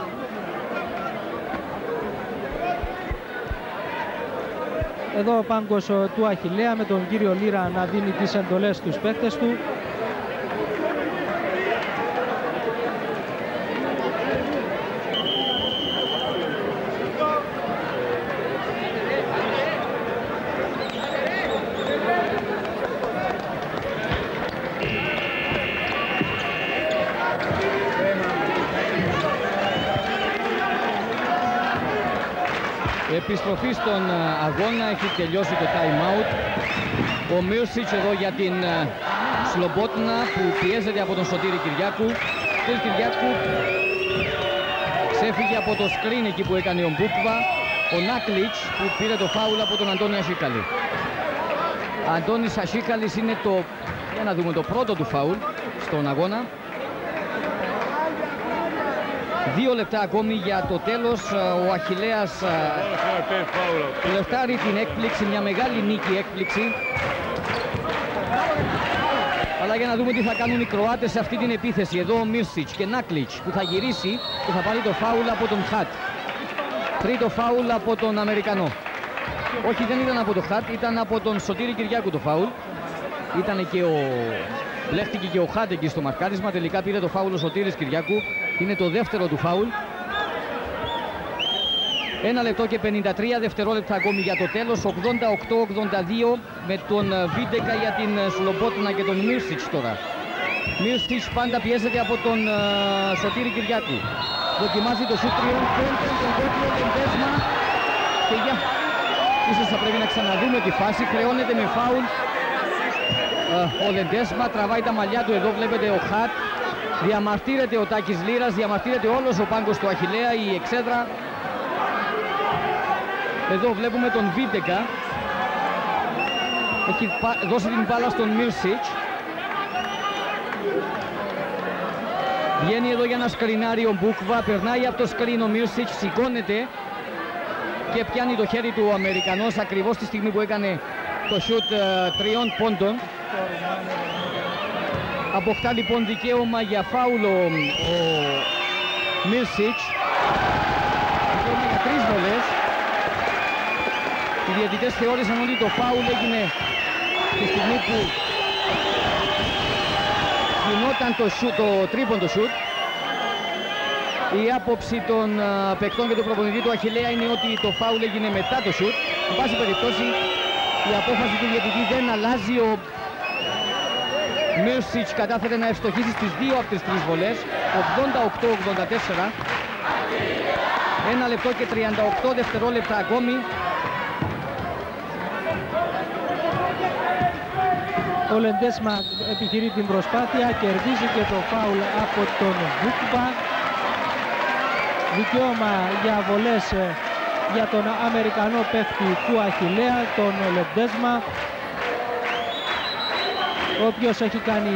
Εδώ ο πάγκος του Αχιλλέα με τον κύριο Λύρα να δίνει τις εντολές στους παίκτες του. Επιστροφή στον αγώνα, έχει τελειώσει το time out. Ο Μιούσιτς εδώ για την Σλομπότνα που πιέζεται από τον Σωτήρη Κυριάκου. Τον Κυριάκου ξέφυγε από το screen εκεί που έκανε ο Μπούκβα. Ο Νάκλιτς που πήρε το φάουλ από τον Αντώνη Ασίκαλη. Αντώνης Ασίκαλης είναι το, για να δούμε, το πρώτο του φάουλ στον αγώνα. Δύο λεπτά ακόμη για το τέλος. Ο Αχιλλέας λεφτάρει την έκπληξη, μια μεγάλη νίκη έκπληξη. Αλλά για να δούμε τι θα κάνουν οι Κροάτες σε αυτή την επίθεση. Εδώ ο Μίρσιτς και Νάκλιτς που θα γυρίσει και θα πάρει το φάουλ από τον Χατ. Τρίτο φάουλ από τον Αμερικανό. Όχι, δεν ήταν από τον Χατ, ήταν από τον Σωτήρη Κυριάκου το φάουλ. Ήταν και ο... Βλέχτηκε και ο Χατ εκεί στο μαρκάρισμα, τελικά πήρε το φάουλ ο Σωτήρης Κυριάκου. Είναι το δεύτερο του φάουλ. Ένα λεπτό και πενήντα τρία δευτερόλεπτα ακόμη για το τέλος. ογδόντα οκτώ ογδόντα δύο με τον Βίντεκα για την Σλομπότνα και τον Μίρσιτς τώρα. Μίρσιτς πάντα πιέζεται από τον uh, Σωτήρη Κυριάκου. Δοκιμάζει το σουτ τριών πόντων, τον κόκκινο, τον Ντέσμα. Και για... Ίσως θα πρέπει να ξαναδούμε τη φάση. Χρεώνεται με φάουλ. Uh, ο Λεντέσμα τραβάει τα μαλλιά του, εδώ βλέπετε ο Χατ. Διαμαρτύρεται ο Τάκης Λύρας, διαμαρτύρεται όλος ο πάγκος του Αχιλλέα, η εξέδρα. Εδώ βλέπουμε τον Βίντεκα. Έχει δώσει την μπάλα στον Μίρσιτς. Βγαίνει εδώ για να σκρινάρει ο Μπούκβα, περνάει από το σκριν ο Μίρσιτς, σηκώνεται και πιάνει το χέρι του ο Αμερικανός ακριβώς τη στιγμή που έκανε το σούτ τριών πόντων. Αποκτά λοιπόν δικαίωμα για φάουλο ο Μίρσιτς. Ακόμη για τρεις βολές. Οι διαιτητές θεώρησαν ότι το φάουλ έγινε τη στιγμή που γινόταν το, το τρίποντο σουτ. Η άποψη των uh, παικτών και του προπονητή του Αχιλλέα είναι ότι το φάουλ έγινε μετά το σουτ. Εν πάση περιπτώσει η απόφαση του διαιτητή δεν αλλάζει. Ο Μίρσιτς κατάφερε να ευστοχίσει στις δύο από τις τρεις βολές. Ογδόντα οκτώ ογδόντα τέσσερα. Ένα λεπτό και τριάντα οκτώ δευτερόλεπτα ακόμη. Ο Λεντέσμα επιχειρεί την προσπάθεια, κερδίζει και το φάουλ από τον Μπούκβα. Δικαίωμα για βολές για τον Αμερικανό παίκτη του Αχιλλέα, τον Λεντέσμα, ο οποίος έχει κάνει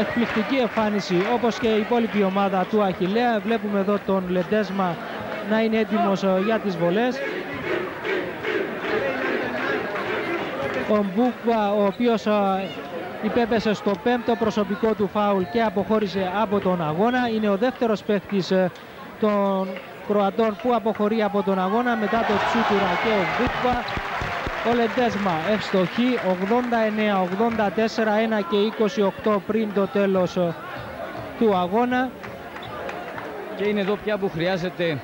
εκπληκτική εμφάνιση όπως και η υπόλοιπη ομάδα του Αχιλλέα. Βλέπουμε εδώ τον Λεντέσμα να είναι έτοιμος για τις βολές. ο Μπούκβα, ο οποίος υπέπεσε στο πέμπτο προσωπικό του φάουλ και αποχώρησε από τον αγώνα. Είναι ο δεύτερος παίκτης των Κροατών που αποχωρεί από τον αγώνα μετά το Τσούτουρα και ο Μπούκβα. Ο Λεντέσμα ευστοχή ογδόντα εννέα ογδόντα τέσσερα, ένα και είκοσι οκτώ πριν το τέλος του αγώνα. Και είναι εδώ πια που χρειάζεται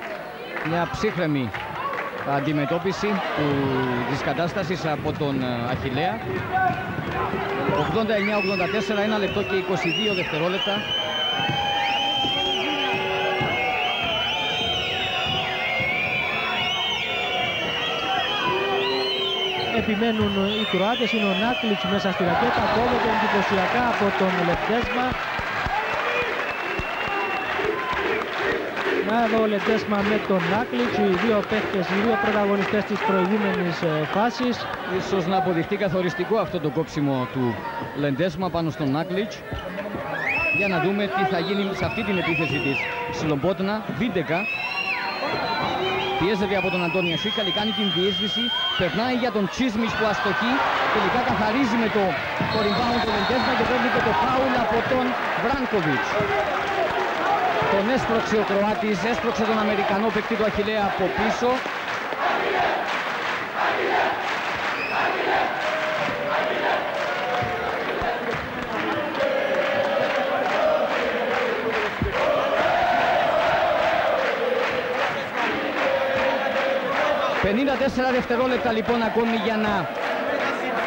μια ψύχρεμη αντιμετώπιση του, της κατάστασης από τον Αχιλλέα. ογδόντα εννέα ογδόντα τέσσερα, ένα λεπτό και είκοσι δύο δευτερόλεπτα. Επιμένουν οι Κροάτες, είναι ο Νάκλιτς μέσα στη ρακέτα, κόβεται εντυπωσιακά από τον Λεπτέσμα. Να εδώ ο Λεπτέσμα με τον Νάκλιτς, οι δύο παίκτες, οι δύο πρωταγωνιστές της προηγούμενης φάσης. Ίσως να αποδειχτεί καθοριστικό αυτό το κόψιμο του Λεντέσμα πάνω στον Νάκλιτς. Για να δούμε τι θα γίνει σε αυτή την επίθεση της Σλομπότνα. Βίντεκα πιέζεται από τον Αντώνιο Σίκαλη, κάνει την διέσβηση, περνάει για τον Τσίσμις που αστοχεί, τελικά καθαρίζει με το κορυμπάουν του Λεντέσμα και παίρνει και το φάουλ από τον Βράνκοβιτς. Τον έσπρωξε ο Κροάτης, έσπρωξε τον Αμερικανό παίκτη του Αχιλλέα από πίσω. πενήντα τέσσερα δευτερόλεπτα λοιπόν ακόμη για να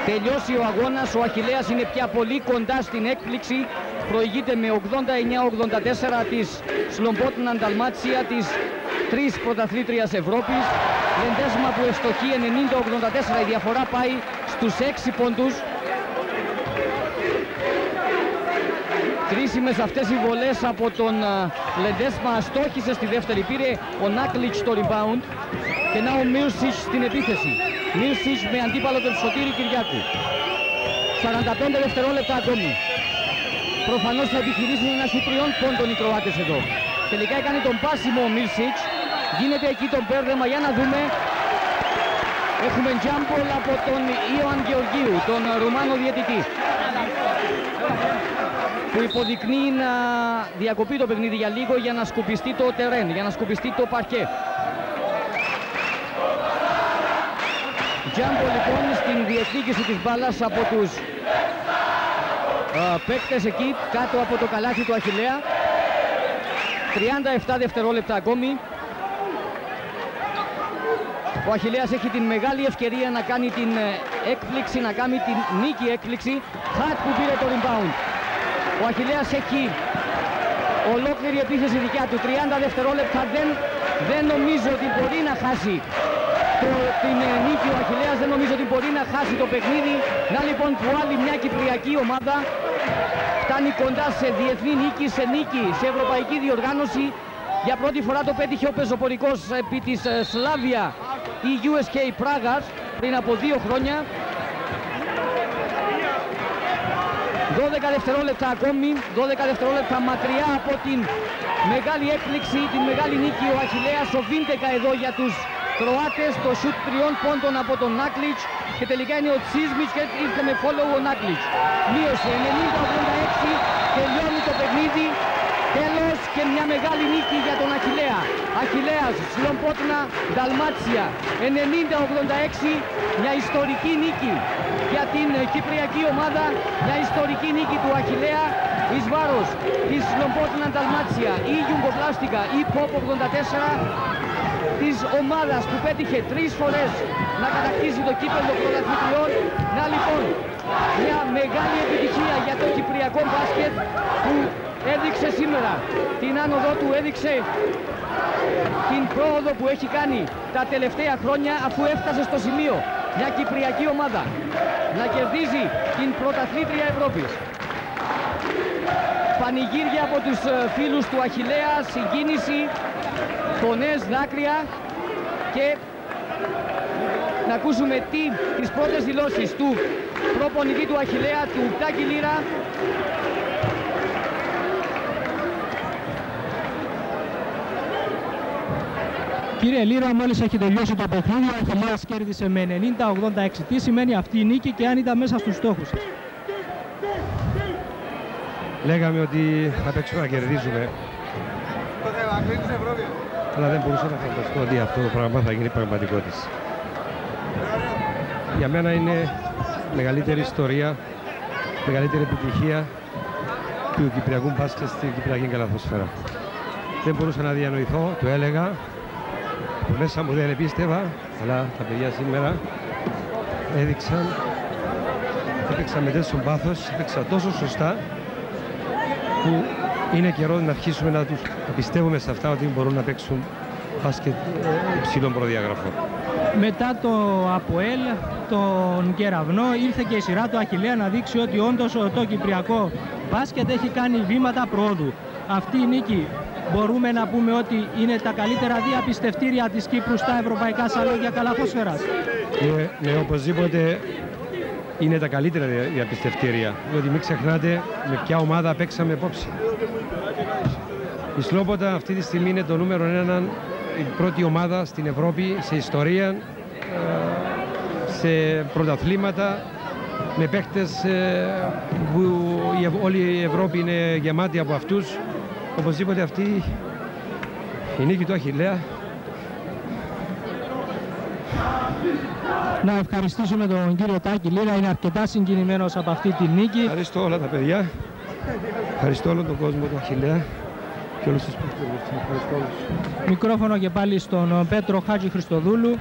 τελειώσει ο αγώνας. Ο Αχιλλέας είναι πια πολύ κοντά στην έκπληξη. Προηγείται με ογδόντα εννέα ογδόντα τέσσερα της Σλομπότναν Νταλμάτσια, της τρεις πρωταθλήτριας Ευρώπης. Λεντέσμα που ευστοχεί ενενήντα ογδόντα τέσσερα. Η διαφορά πάει στους έξι πόντους. Κρίσιμες αυτές οι βολές από τον Λεντέσμα. Αστόχησε στη δεύτερη, πήρε ο Νάκλιτς το rebound. Και να ο Μίουσιτς στην επίθεση. Μίουσιτς με αντίπαλο τον Σωτήρη Κυριάκου. σαράντα πέντε δευτερόλεπτα ακόμη. Προφανώς θα επιχειρήσουν ένα σουτριών πόντων οι Κροάτες εδώ. Τελικά έκανε τον πάσιμο ο Μίουσιτς. Γίνεται εκεί τον μπέρδεμα, για να δούμε. Έχουμε τζάμπολ από τον Ιωάν Γεωργίου, τον Ρουμάνο διαιτητή, που υποδεικνύει να διακοπεί το παιχνίδι για λίγο για να σκουπιστεί το τερέν, για να σκουπιστεί το παρκέ. Τζάμπο λοιπόν στην διεκδίκηση της μπάλας από τους uh, παίκτες εκεί κάτω από το καλάθι του Αχιλλέα. τριάντα επτά δευτερόλεπτα ακόμη. Ο Αχιλλέας έχει την μεγάλη ευκαιρία να κάνει την έκπληξη, να κάνει την νίκη έκπληξη. Χατ που πήρε το rebound. Ο Αχιλλέας έχει ολόκληρη επίθεση δικιά του. τριάντα δευτερόλεπτα, δεν, δεν νομίζω ότι μπορεί να χάσει Το, την νίκη ο Αχιλλέας, δεν νομίζω ότι μπορεί να χάσει το παιχνίδι. Να λοιπόν που άλλη μια κυπριακή ομάδα φτάνει κοντά σε διεθνή νίκη, σε νίκη, σε ευρωπαϊκή διοργάνωση. Για πρώτη φορά το πέτυχε ο πεζοπορικός επί της Σλάβια η γιου ες κέι Πράγας πριν από δύο χρόνια. δώδεκα δευτερόλεπτα ακόμη, δώδεκα δευτερόλεπτα μακριά από την μεγάλη έκπληξη, την μεγάλη νίκη ο Αχιλλέας. Ο Βίντεκα εδώ για τους Κροάτες, το σουτ τριών πόντων από τον Νάκλιτς και τελικά είναι ο Τσίσμιτς και ήρθε με follow ο Νάκλιτς. Μείωσε ενενήντα ογδόντα έξι, τελειώνει το παιχνίδι, τέλος και μια μεγάλη νίκη για τον Αχιλλέα. Αχιλλέας, Σλομπότνα, Νταλμάτσια, ενενήντα ογδόντα έξι, μια ιστορική νίκη για την κυπριακή ομάδα, μια ιστορική νίκη του Αχιλλέα εις βάρος της Σλομπότνα, Νταλμάτσια ή Γιουγκοπλάστικα ή Ποπ ογδόντα τέσσερα. Της ομάδας που πέτυχε τρεις φορές να κατακτήσει το κύπελλο πρωταθλητριών. Να λοιπόν μια μεγάλη επιτυχία για το κυπριακό μπάσκετ που έδειξε σήμερα την άνοδό του, έδειξε την πρόοδο που έχει κάνει τα τελευταία χρόνια αφού έφτασε στο σημείο μια κυπριακή ομάδα να κερδίζει την πρωταθλήτρια Ευρώπης. Πανηγύρια από τους φίλους του Αχιλλέα, συγκίνηση, φωνές, δάκρυα, και να ακούσουμε τι, τις πρώτες δηλώσεις του προπονητή του Αχιλλέα, του Τάκη Λύρα. Κύριε Λύρα, μόλις έχει τελειώσει το παιχνίδι, ο Αχιλλέας κέρδισε με ενενήντα ογδόντα έξι. Τι σημαίνει αυτή η νίκη και αν ήταν μέσα στους στόχους σας? Λέγαμε ότι θα παίξουμε να κερδίζουμε. Αλλά δεν μπορούσα να φανταστώ ότι αυτό το πράγμα θα γίνει πραγματικότητα. Για μένα είναι μεγαλύτερη ιστορία, μεγαλύτερη επιτυχία του κυπριακού μπάσκετ στην κυπριακή καλαθοσφαίρα. Δεν μπορούσα να διανοηθώ, το έλεγα. Μέσα μου δεν επίστευα, αλλά τα παιδιά σήμερα έδειξαν, έπαιξαν με τόσο πάθος, έπαιξαν τόσο σωστά που είναι καιρό να αρχίσουμε να τους πιστεύουμε σε αυτά ότι μπορούν να παίξουν μπάσκετ υψηλών προδιαγραφών. Μετά το ΑΠΟΕΛ, τον Κεραυνό, ήρθε και η σειρά του Αχιλλέα να δείξει ότι όντως το κυπριακό μπάσκετ έχει κάνει βήματα προόδου. Αυτή η νίκη μπορούμε να πούμε ότι είναι τα καλύτερα διαπιστευτήρια της Κύπρου στα ευρωπαϊκά σαλόγια καλαθόσφαιρας? Ναι, ναι, οπωσδήποτε είναι τα καλύτερα διαπιστευτήρια. Διότι μην ξεχνάτε με ποια ομάδα παίξαμε απόψε. Η Σλόποτα αυτή τη στιγμή είναι το νούμερο ένα, η πρώτη ομάδα στην Ευρώπη σε ιστορία, σε πρωταθλήματα, με παίχτες που όλη η Ευρώπη είναι γεμάτη από αυτούς. Οπωσδήποτε αυτή η νίκη του Αχιλλέα. Να ευχαριστήσουμε τον κύριο Τάκη Λύρα, είναι αρκετά συγκινημένος από αυτή τη νίκη. Ευχαριστώ όλα τα παιδιά, ευχαριστώ όλο τον κόσμο του Αχιλλέα και όλους τους παίκτες. Μικρόφωνο και πάλι στον Πέτρο Χάτζη Χριστοδούλου.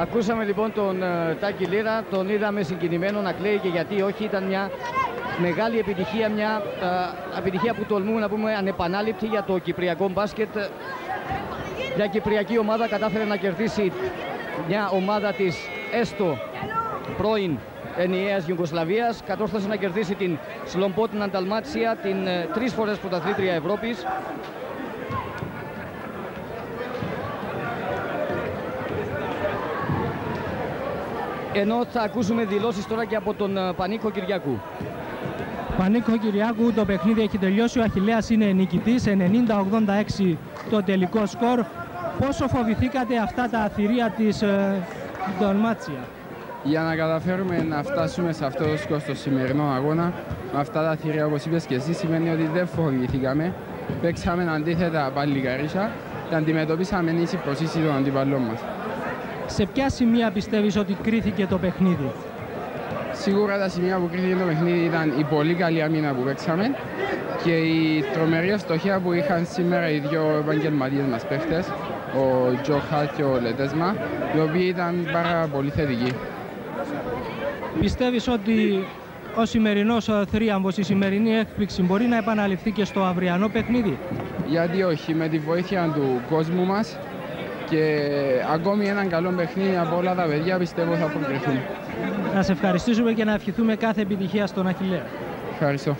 Ακούσαμε λοιπόν τον Τάκη Λύρα, τον είδαμε συγκινημένο να κλαίει και γιατί όχι, ήταν μια μεγάλη επιτυχία, μια uh, επιτυχία που τολμούμε να πούμε ανεπανάληπτη για το κυπριακό μπάσκετ. Μια κυπριακή ομάδα κατάφερε να κερδίσει μια ομάδα της έστω πρώην ενιαίας Γιουγκοσλαβίας. Κατόρθωσε να κερδίσει την Σλομπότνα Νταλμάτσια, την uh, τρεις φορές πρωταθλήτρια Ευρώπης. Ενώ θα ακούσουμε δηλώσεις τώρα και από τον uh, Πανίκο Κυριακού. Πανίκο Κυριάκου, το παιχνίδι έχει τελειώσει, ο Αχιλλέας είναι νικητής, ενενήντα ογδόντα έξι το τελικό σκορ. Πόσο φοβηθήκατε αυτά τα αθηρία της ε, Νταλμάτσια? Για να καταφέρουμε να φτάσουμε σε αυτό το σκορ στο σημερινό αγώνα, αυτά τα αθηρία όπως είπες και εσύ, σημαίνει ότι δεν φοβηθήκαμε. Παίξαμε αντίθετα πάλι καρύσια και αντιμετωπίσαμε ίση προς ίση τον αντιπαλό μας. Σε ποια σημεία πιστεύεις ότι κρίθηκε το παιχνίδι? Σίγουρα τα σημεία που κρίθηκε το παιχνίδι ήταν η πολύ καλή αμήνα που παίξαμε και η τρομερή ευστοχία που είχαν σήμερα οι δύο επαγγελματίες μας παίχτες, ο Τζο Χατ και ο Λετέσμα, οι οποίοι ήταν πάρα πολύ θετικοί. Πιστεύεις ότι ο σημερινός θρίαμβος, η σημερινή έκπληξη μπορεί να επαναληφθεί και στο αυριανό παιχνίδι? Γιατί όχι, με τη βοήθεια του κόσμου μας και ακόμη έναν καλό παιχνίδι από όλα τα παιδιά πιστεύω θα αποκριθούν. Να σε ευχαριστήσουμε και να ευχηθούμε κάθε επιτυχία στον Αχιλλέα. Ευχαριστώ.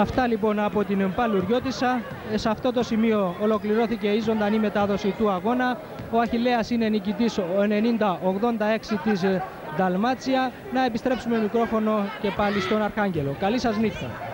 Αυτά λοιπόν από την Παλουριώτισσα. Σε αυτό το σημείο ολοκληρώθηκε η ζωντανή μετάδοση του αγώνα. Ο Αχιλλέας είναι νικητής ενενήντα ογδόντα έξι της Νταλμάτσια. Να επιστρέψουμε μικρόφωνο και πάλι στον Αρχάγγελο. Καλή σας νύχτα.